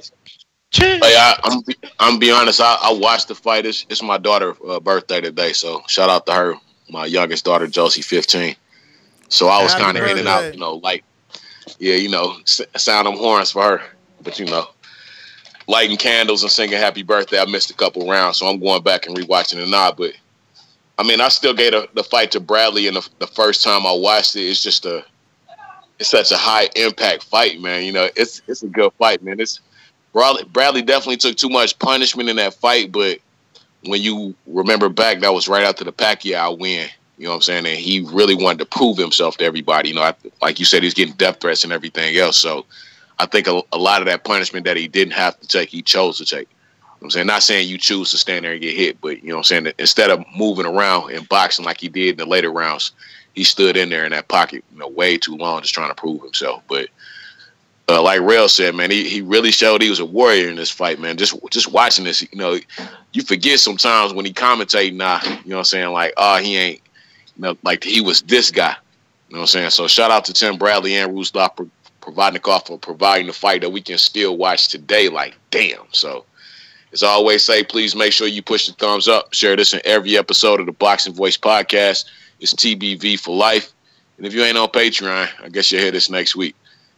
Like I, I'm, I'm be honest. I, I watched the fight. It's, it's my daughter's uh, birthday today, so shout out to her, my youngest daughter, Josie, fifteen. So I was kind of in and out, you know, like, yeah, you know, sound them horns for her. But, you know, lighting candles and singing happy birthday, I missed a couple rounds, so I'm going back and rewatching it now. But, I mean, I still gave a, the fight to Bradley, and the, the first time I watched it, it's just a, it's such a high-impact fight, man. You know, it's it's a good fight, man. It's Bradley, Bradley definitely took too much punishment in that fight, but when you remember back, that was right after the Pacquiao win. You know what I'm saying? And he really wanted to prove himself to everybody. You know, I, like you said, he's getting death threats and everything else. So I think a, a lot of that punishment that he didn't have to take, he chose to take. You know what I'm saying? Not saying you choose to stand there and get hit, but you know what I'm saying? Instead of moving around and boxing like he did in the later rounds, he stood in there in that pocket, you know, way too long just trying to prove himself. But uh, like Rail said, man, he, he really showed he was a warrior in this fight, man. Just just watching this, you know, you forget sometimes when he commentating, nah, you know what I'm saying? Like, oh, he ain't. You know, like he was this guy, you know what I'm saying? So shout out to Tim Bradley and Ruslan Provodnikov for providing the fight that we can still watch today. Like, damn. So as I always say, please make sure you push the thumbs up. Share this in every episode of the Boxing Voice podcast. It's T B V for life. And if you ain't on Patreon, I guess you'll hear this next week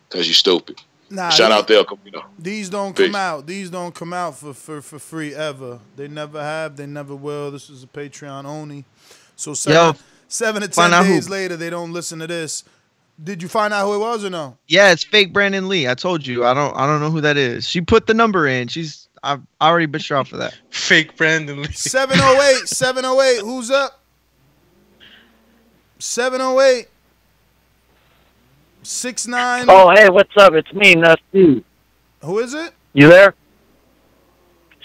because you're stupid. Nah, shout these, out to El Camino. These don't Peace. come out. These don't come out for, for, for free ever. They never have. They never will. This is a Patreon only. So seven, seven to ten days who. later, they don't listen to this. Did you find out who it was or no? Yeah, it's fake Brandon Lee. I told you. I don't. I don't know who that is. She put the number in. She's. I've already been shot for that. Fake Brandon Lee. Seven oh eight. Seven oh eight. Who's up? Seven oh eight. Six nine. Oh hey, what's up? It's me, not Steve. Who is it? You there?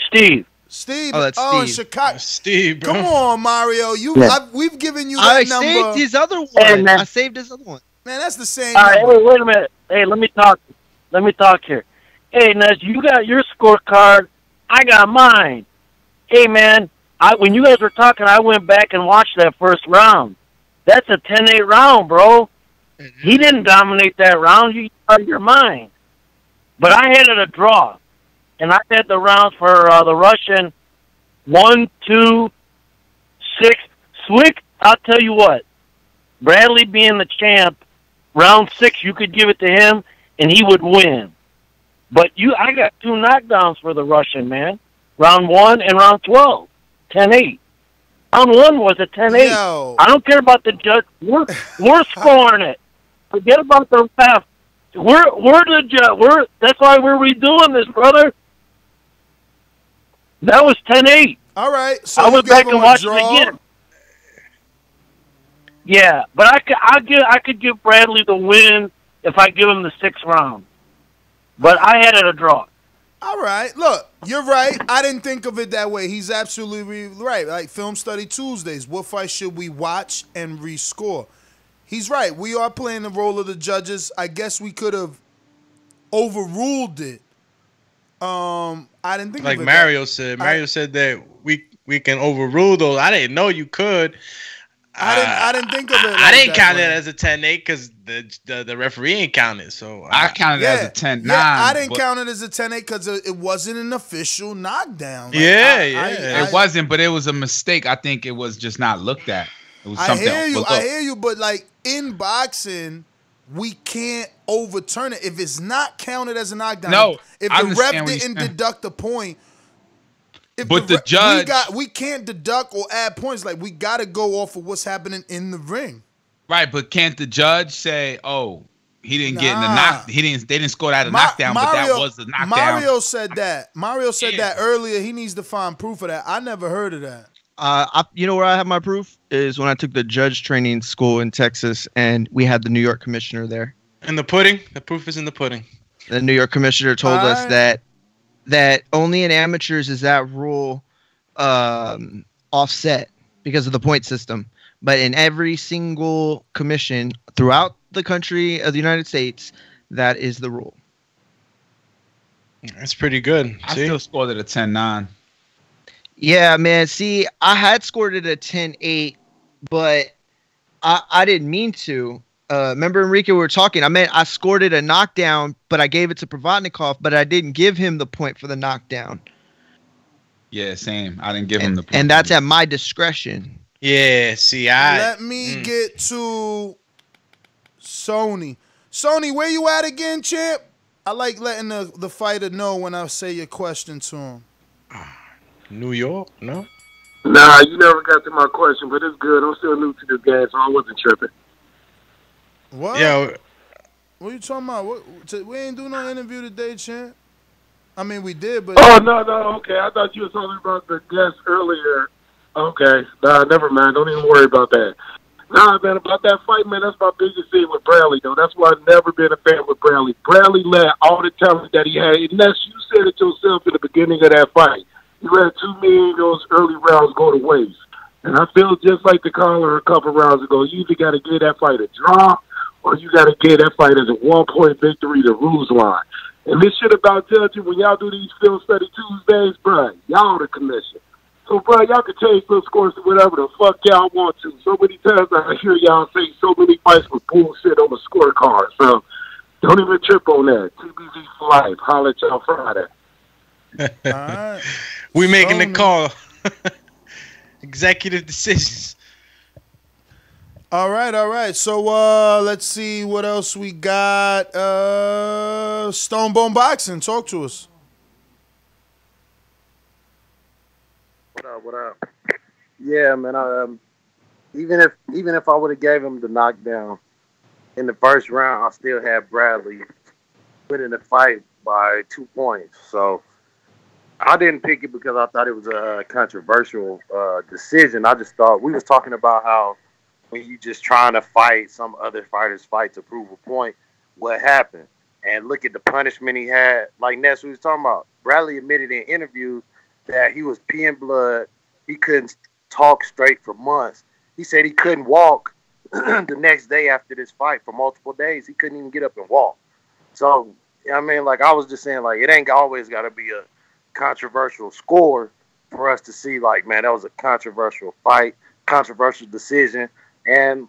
Steve. Steve, oh, that's oh Steve. Chicago. Steve, bro. Come on, Mario. You, yeah. I, we've given you that I number. I saved his other one. Hey, I saved his other one. Man, that's the same. All right, wait, wait a minute. Hey, let me talk. Let me talk here. Hey, Nez, you got your scorecard. I got mine. Hey, man, I when you guys were talking, I went back and watched that first round. That's a ten eight round, bro. He didn't dominate that round. You out of your mind. But I had it a draw. And I had the rounds for uh, the Russian one, two, six. Slick, I'll tell you what. Bradley being the champ, round six, you could give it to him, and he would win. But you, I got two knockdowns for the Russian, man. Round one and round twelve, ten eight. Round one was a ten eight. I don't care about the judge. We're, we're scoring it. Forget about the ref. We're, we're the judge. We're, that's why we're redoing this, brother. That was ten eight. All right. So I went back and watched it again. Yeah, but I could, I, give, I could give Bradley the win if I give him the sixth round. But I had it a draw. All right. Look, you're right. I didn't think of it that way. He's absolutely right. Like Film Study Tuesdays, what fight should we watch and rescore? He's right. We are playing the role of the judges. I guess we could have overruled it. Um, I didn't think like of it Mario that. said. Mario I, said that we we can overrule those. I didn't know you could. I didn't. Uh, I didn't think of it. I, like I didn't that count way. it as a ten eight because the, the the referee ain't count it. So I, I counted yeah, it as a ten nine. Yeah, I didn't count it as a ten eight because it wasn't an official knockdown. Like, yeah, I, yeah. I, I, it wasn't, but it was a mistake. I think it was just not looked at. It was I hear you. I hear you. But like in boxing, we can't overturn it if it's not counted as a knockdown. No, if the ref didn't deduct a point. If but the, the judge, we, got, we can't deduct or add points. Like we got to go off of what's happening in the ring. Right, but can't the judge say, "Oh, he didn't nah. get in the knock. He didn't. They didn't score that a Ma knockdown, Mario, but that was the knockdown." Mario said that. Mario said yeah. that earlier. He needs to find proof of that. I never heard of that. Uh, I, you know where I have my proof is when I took the judge training school in Texas, and we had the New York commissioner there. And the pudding. The proof is in the pudding. The New York commissioner told All us right. that. That only in amateurs is that rule um, offset because of the point system. But in every single commission throughout the country of the United States, that is the rule. That's pretty good. See? I still scored it a ten nine. Yeah, man. See, I had scored it a ten eight, but I, I didn't mean to. Uh, remember, Enrique, we were talking. I meant I scored it a knockdown, but I gave it to Provodnikov, but I didn't give him the point for the knockdown. Yeah, same. I didn't give and, him the point. And that's at my discretion. Yeah, see, I... Let me mm. get to Sony. Sony, where you at again, champ? I like letting the, the fighter know when I say your question to him. New York? No? Nah, you never got to my question, but it's good. I'm still new to this game, so I wasn't tripping. What? Yeah. What are you talking about? What, we ain't do no interview today, champ. I mean, we did, but... Oh, no, no, okay. I thought you were talking about the guest earlier. Okay. Nah, never mind. Don't even worry about that. Nah, man, about that fight, man, that's my biggest thing with Bradley, though. That's why I've never been a fan with Bradley. Bradley led all the talent that he had, unless you said it yourself at the beginning of that fight. He let too many of those early rounds go to waste. And I feel just like the caller a couple rounds ago. You either got to give that fight a draw, or you got to give that fight as a one-point victory to Ruslan. And this shit about judging, when y'all do these film study Tuesdays, bruh, y'all the commission. So, bruh, y'all can change those scores to whatever the fuck y'all want to. So many times I hear y'all say so many fights with bullshit on the scorecard. So, don't even trip on that. T B V for life. Holla at y'all Friday. All right. We making so, the call. Executive decisions. All right, all right. So uh, let's see what else we got. Uh, Stone Bone Boxing, talk to us. What up? What up? Yeah, man. I, um, even if even if I would have gave him the knockdown in the first round, I still had Bradley winning the fight by two points. So I didn't pick it because I thought it was a controversial uh, decision. I just thought we was talking about how, when you just trying to fight some other fighter's fight to prove a point, what happened? And look at the punishment he had. Like Ness, we was talking about, Bradley admitted in interviews that he was peeing blood. He couldn't talk straight for months. He said he couldn't walk the next day after this fight for multiple days. He couldn't even get up and walk. So, I mean, like I was just saying, like it ain't always got to be a controversial score for us to see, like, man, that was a controversial fight, controversial decision. And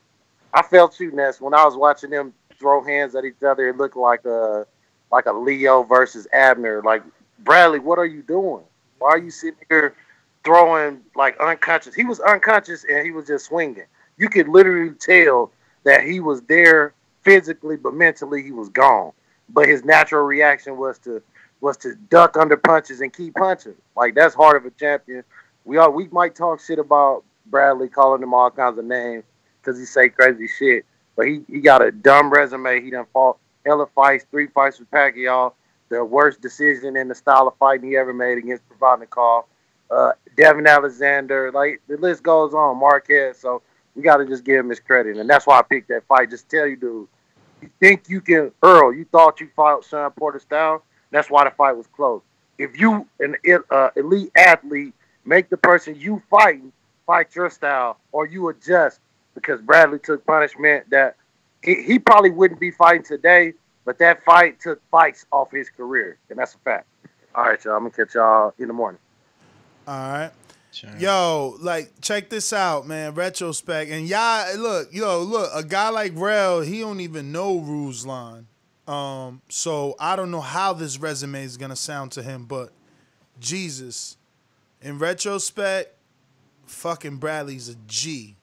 I felt too, Ness, when I was watching them throw hands at each other, it looked like a like a Leo versus Abner. Like, Bradley, what are you doing? Why are you sitting here throwing like unconscious? He was unconscious and he was just swinging. You could literally tell that he was there physically, but mentally he was gone. But his natural reaction was to was to duck under punches and keep punching. Like, that's heart of a champion. We all we might talk shit about Bradley, calling him all kinds of names, because he say crazy shit, but he, he got a dumb resume. He done fought hella fights, three fights with Pacquiao, the worst decision in the style of fighting he ever made against Provodnikov, uh, Devin Alexander, like the list goes on, Marquez, so we got to just give him his credit, and that's why I picked that fight. Just tell you, dude, you think you can, Earl, you thought you fought Sean Porter style, that's why the fight was close. If you, an uh, elite athlete, make the person you fighting fight your style, or you adjust, because Bradley took punishment that he, he probably wouldn't be fighting today, but that fight took fights off his career, and that's a fact. All right, y'all. I'm going to catch y'all in the morning. All right. Sure. Yo, like, check this out, man, retrospect. And y'all, look, yo, look, a guy like Rel, he don't even know Ruslan. Um, so I don't know how this resume is going to sound to him, but Jesus, in retrospect, fucking Bradley's a G.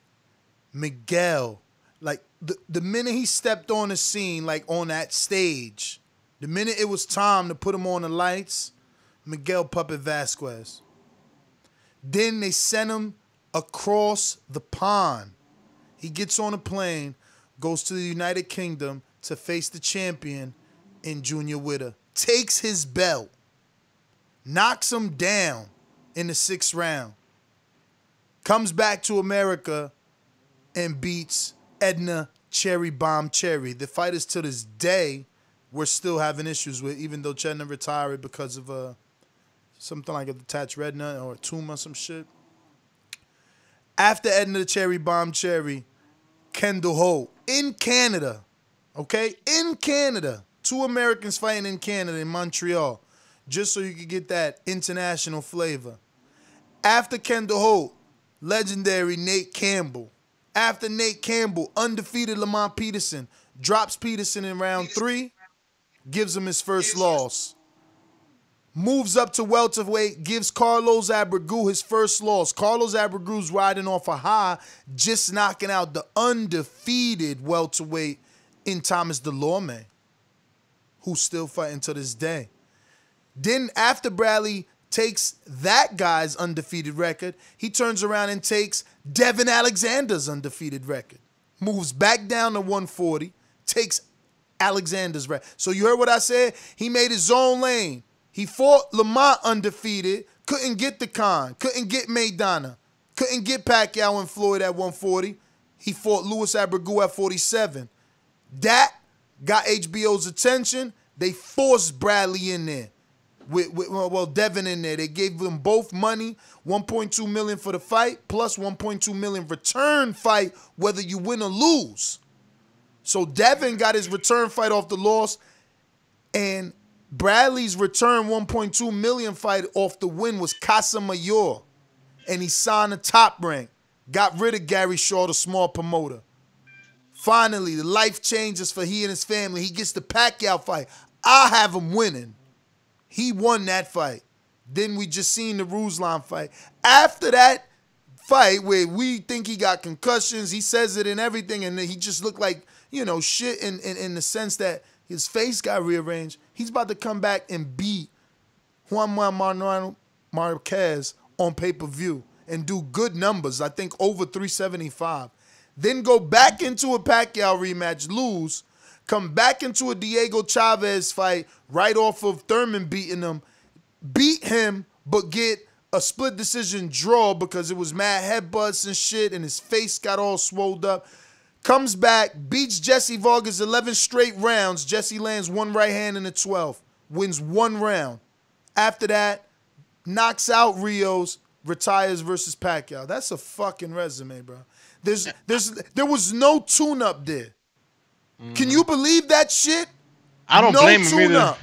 Miguel, like the, the minute he stepped on the scene, like on that stage, the minute it was time to put him on the lights, Miguel Puppet Vasquez. Then they sent him across the pond. He gets on a plane, goes to the United Kingdom to face the champion in Junior Witter. Takes his belt, knocks him down in the sixth round, comes back to America, and beats Edna Cherry Bomb Cherry. The fighters to this day we're still having issues with, even though Edna retired because of uh, something like a detached retina or a tumor, some shit. After Edna Cherry Bomb Cherry, Kendall Holt in Canada, okay? In Canada. Two Americans fighting in Canada, in Montreal, just so you could get that international flavor. After Kendall Holt, legendary Nate Campbell. After Nate Campbell, undefeated Lamont Peterson, drops Peterson in round three, gives him his first loss. Moves up to welterweight, gives Carlos Abreu his first loss. Carlos Abreu's riding off a high, just knocking out the undefeated welterweight in Thomas the Lawman, who's still fighting to this day. Then after Bradley takes that guy's undefeated record, he turns around and takes Devin Alexander's undefeated record, moves back down to one forty, takes Alexander's record. So you heard what I said? He made his own lane. He fought Lamont undefeated, couldn't get the Khan, couldn't get Maidana, couldn't get Pacquiao and Floyd at one forty. He fought Luis Abreu at forty-seven. That got H B O's attention. They forced Bradley in there. With, with, well, Devin in there. They gave them both money, one point two million dollars for the fight, plus one point two million dollars return fight, whether you win or lose. So Devin got his return fight off the loss, and Bradley's return one point two million dollars fight off the win was Casamayor, and he signed a Top Rank. Got rid of Gary Shaw, the small promoter. Finally, the life changes for he and his family. He gets the Pacquiao fight. I have him winning. He won that fight. Then we just seen the Ruslan fight. After that fight where we think he got concussions, he says it and everything, and he just looked like, you know, shit in, in, in the sense that his face got rearranged. He's about to come back and beat Juan Manuel Marquez on pay-per-view and do good numbers, I think over three seventy-five. Then go back into a Pacquiao rematch, lose, come back into a Diego Chavez fight right off of Thurman beating him, beat him, but get a split decision draw because it was mad headbutts and shit and his face got all swolled up. Comes back, beats Jesse Vargas eleven straight rounds. Jesse lands one right hand in the twelfth, wins one round. After that, knocks out Rios, retires versus Pacquiao. That's a fucking resume, bro. There's, there's, there was no tune-up there. Mm. Can you believe that shit? I don't no blame him either.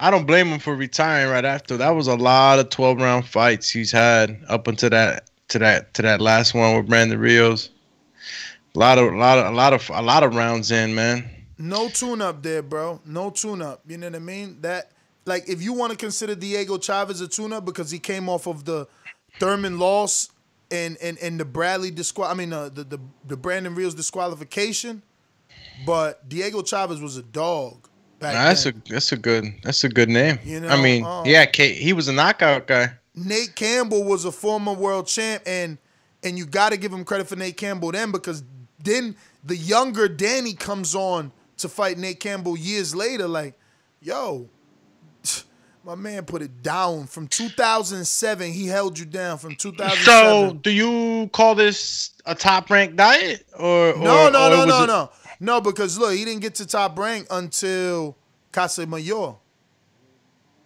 I don't blame him for retiring right after. That was a lot of twelve-round fights he's had up until that, to that, to that last one with Brandon Rios. A lot of, a lot of, a lot of, a lot of rounds in, man. No tune-up there, bro. No tune-up. You know what I mean? That, like, if you want to consider Diego Chavez a tune-up because he came off of the Thurman loss and and and the Bradley disqual I mean uh, the the the Brandon Rios disqualification, but Diego Chavez was a dog back nah, that's then. a that's a good that's a good name. You know, I mean, um, yeah, he was a knockout guy. Nate Campbell was a former world champ, and and you got to give him credit for Nate Campbell then, because then the younger Danny comes on to fight Nate Campbell years later. Like, yo, my man put it down from two thousand seven. He held you down from two thousand seven. So, do you call this a Top Rank diet? Or, or no, no, or no, no, no. No, because look, he didn't get to Top Rank until Casamayor.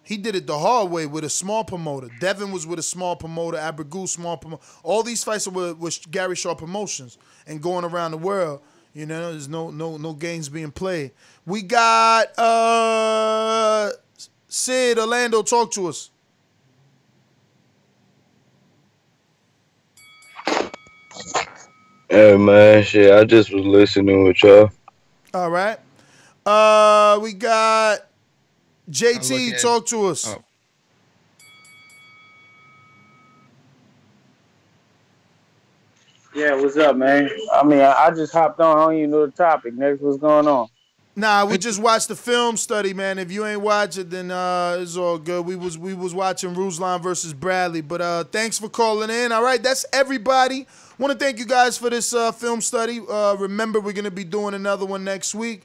He did it the hard way with a small promoter. Devin was with a small promoter. Abreu, small promoter. All these fights were with Gary Shaw Promotions and going around the world. You know, there's no no no games being played. We got uh. Sid, Orlando, talk to us. Hey, man, shit, I just was listening with y'all. All right. Uh, we got J T, talk to us. Oh. Yeah, what's up, man? I mean, I, I just hopped on. I don't even know the topic. Next, what's going on? Nah, we just watched the film study, man. If you ain't watch it, then uh, it's all good. We was we was watching Ruslan versus Bradley, but uh, thanks for calling in. All right, that's everybody. Want to thank you guys for this uh, film study. Uh, remember, we're gonna be doing another one next week.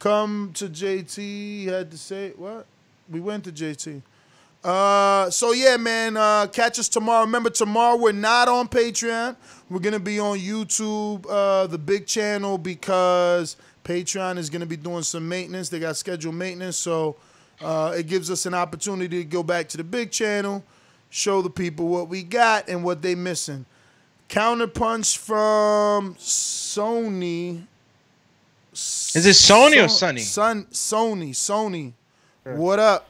Come to J T. He had to say what? We went to J T. Uh, so yeah, man. Uh, catch us tomorrow. Remember, tomorrow we're not on Patreon. We're gonna be on YouTube, uh, the big channel, because Patreon is going to be doing some maintenance. They got scheduled maintenance, so uh, it gives us an opportunity to go back to the big channel, show the people what we got and what they missing. Counterpunch from Sony. Is it Sony so or Sonny? Son Sony, Sony. Sure. What up?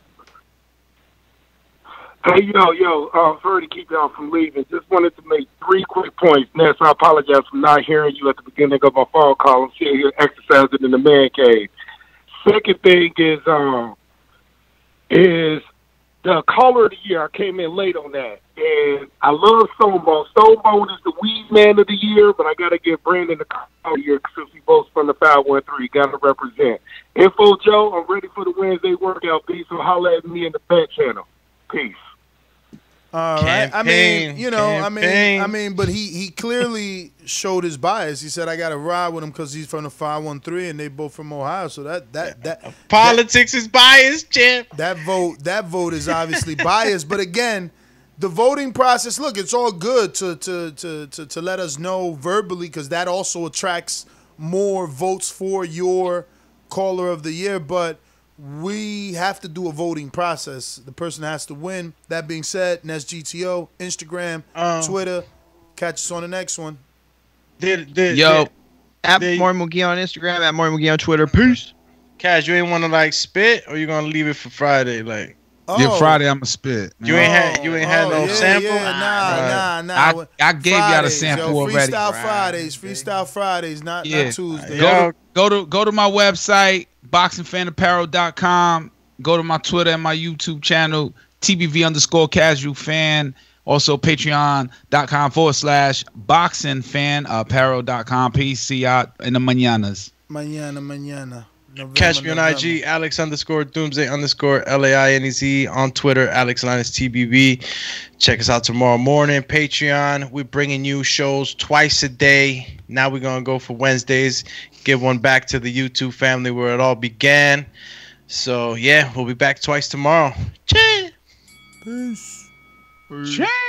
Hey, yo, yo. Uh, sorry to keep y'all from leaving. Just wanted to make three quick points. Ness, I apologize for not hearing you at the beginning of my phone call. I'm sitting here exercising in the man cave. Second thing is, um, is the caller of the year, I came in late on that. And I love Stonebone. Stonebone is the weed man of the year, but I got to give Brandon the caller of the year since he votes from the five one three. Got to represent. Info Joe, I'm ready for the Wednesday workout, B, so holler at me in the back channel. Peace. All right. I mean, you know, campaign. I mean, I mean, but he he clearly showed his bias. He said, "I got to ride with him because he's from the five one three, and they both from Ohio." So that that that politics that, is biased, champ. That vote, that vote is obviously biased. But again, the voting process. Look, it's all good to to to to, to let us know verbally because that also attracts more votes for your caller of the year. But we have to do a voting process. The person has to win. That being said, N E S G T O, Instagram, um, Twitter. Catch us on the next one. Did, did, Yo, did, at did, Maury McGee on Instagram, at Maury McGee on Twitter. Peace. Cash, you ain't want to like spit, or you gonna leave it for Friday? Like, oh. yeah, Friday I'ma spit. You ain't oh, had, you ain't oh, had no yeah, sample. Yeah, nah, nah, nah. I, I gave Fridays, y'all a sample yo, freestyle already. Freestyle Fridays, Freestyle Fridays, not, yeah. not Tuesday. Go, go to, go to my website. boxing fan apparel dot com. Go to my Twitter and my YouTube channel, T B V underscore casual fan. Also, patreon.com forward slash boxing fan apparel dot com. Peace. See y'all in the mañanas. Mañana, mañana. November, Catch me on November. I G, Alex underscore Doomsday underscore L A I N E Z. On Twitter, Alex Linus T B V. Check us out tomorrow morning. Patreon, we're bringing you shows twice a day. Now we're going to go for Wednesdays. Give one back to the YouTube family where it all began. So, yeah, we'll be back twice tomorrow. Cheers. Peace. Peace. Cheers.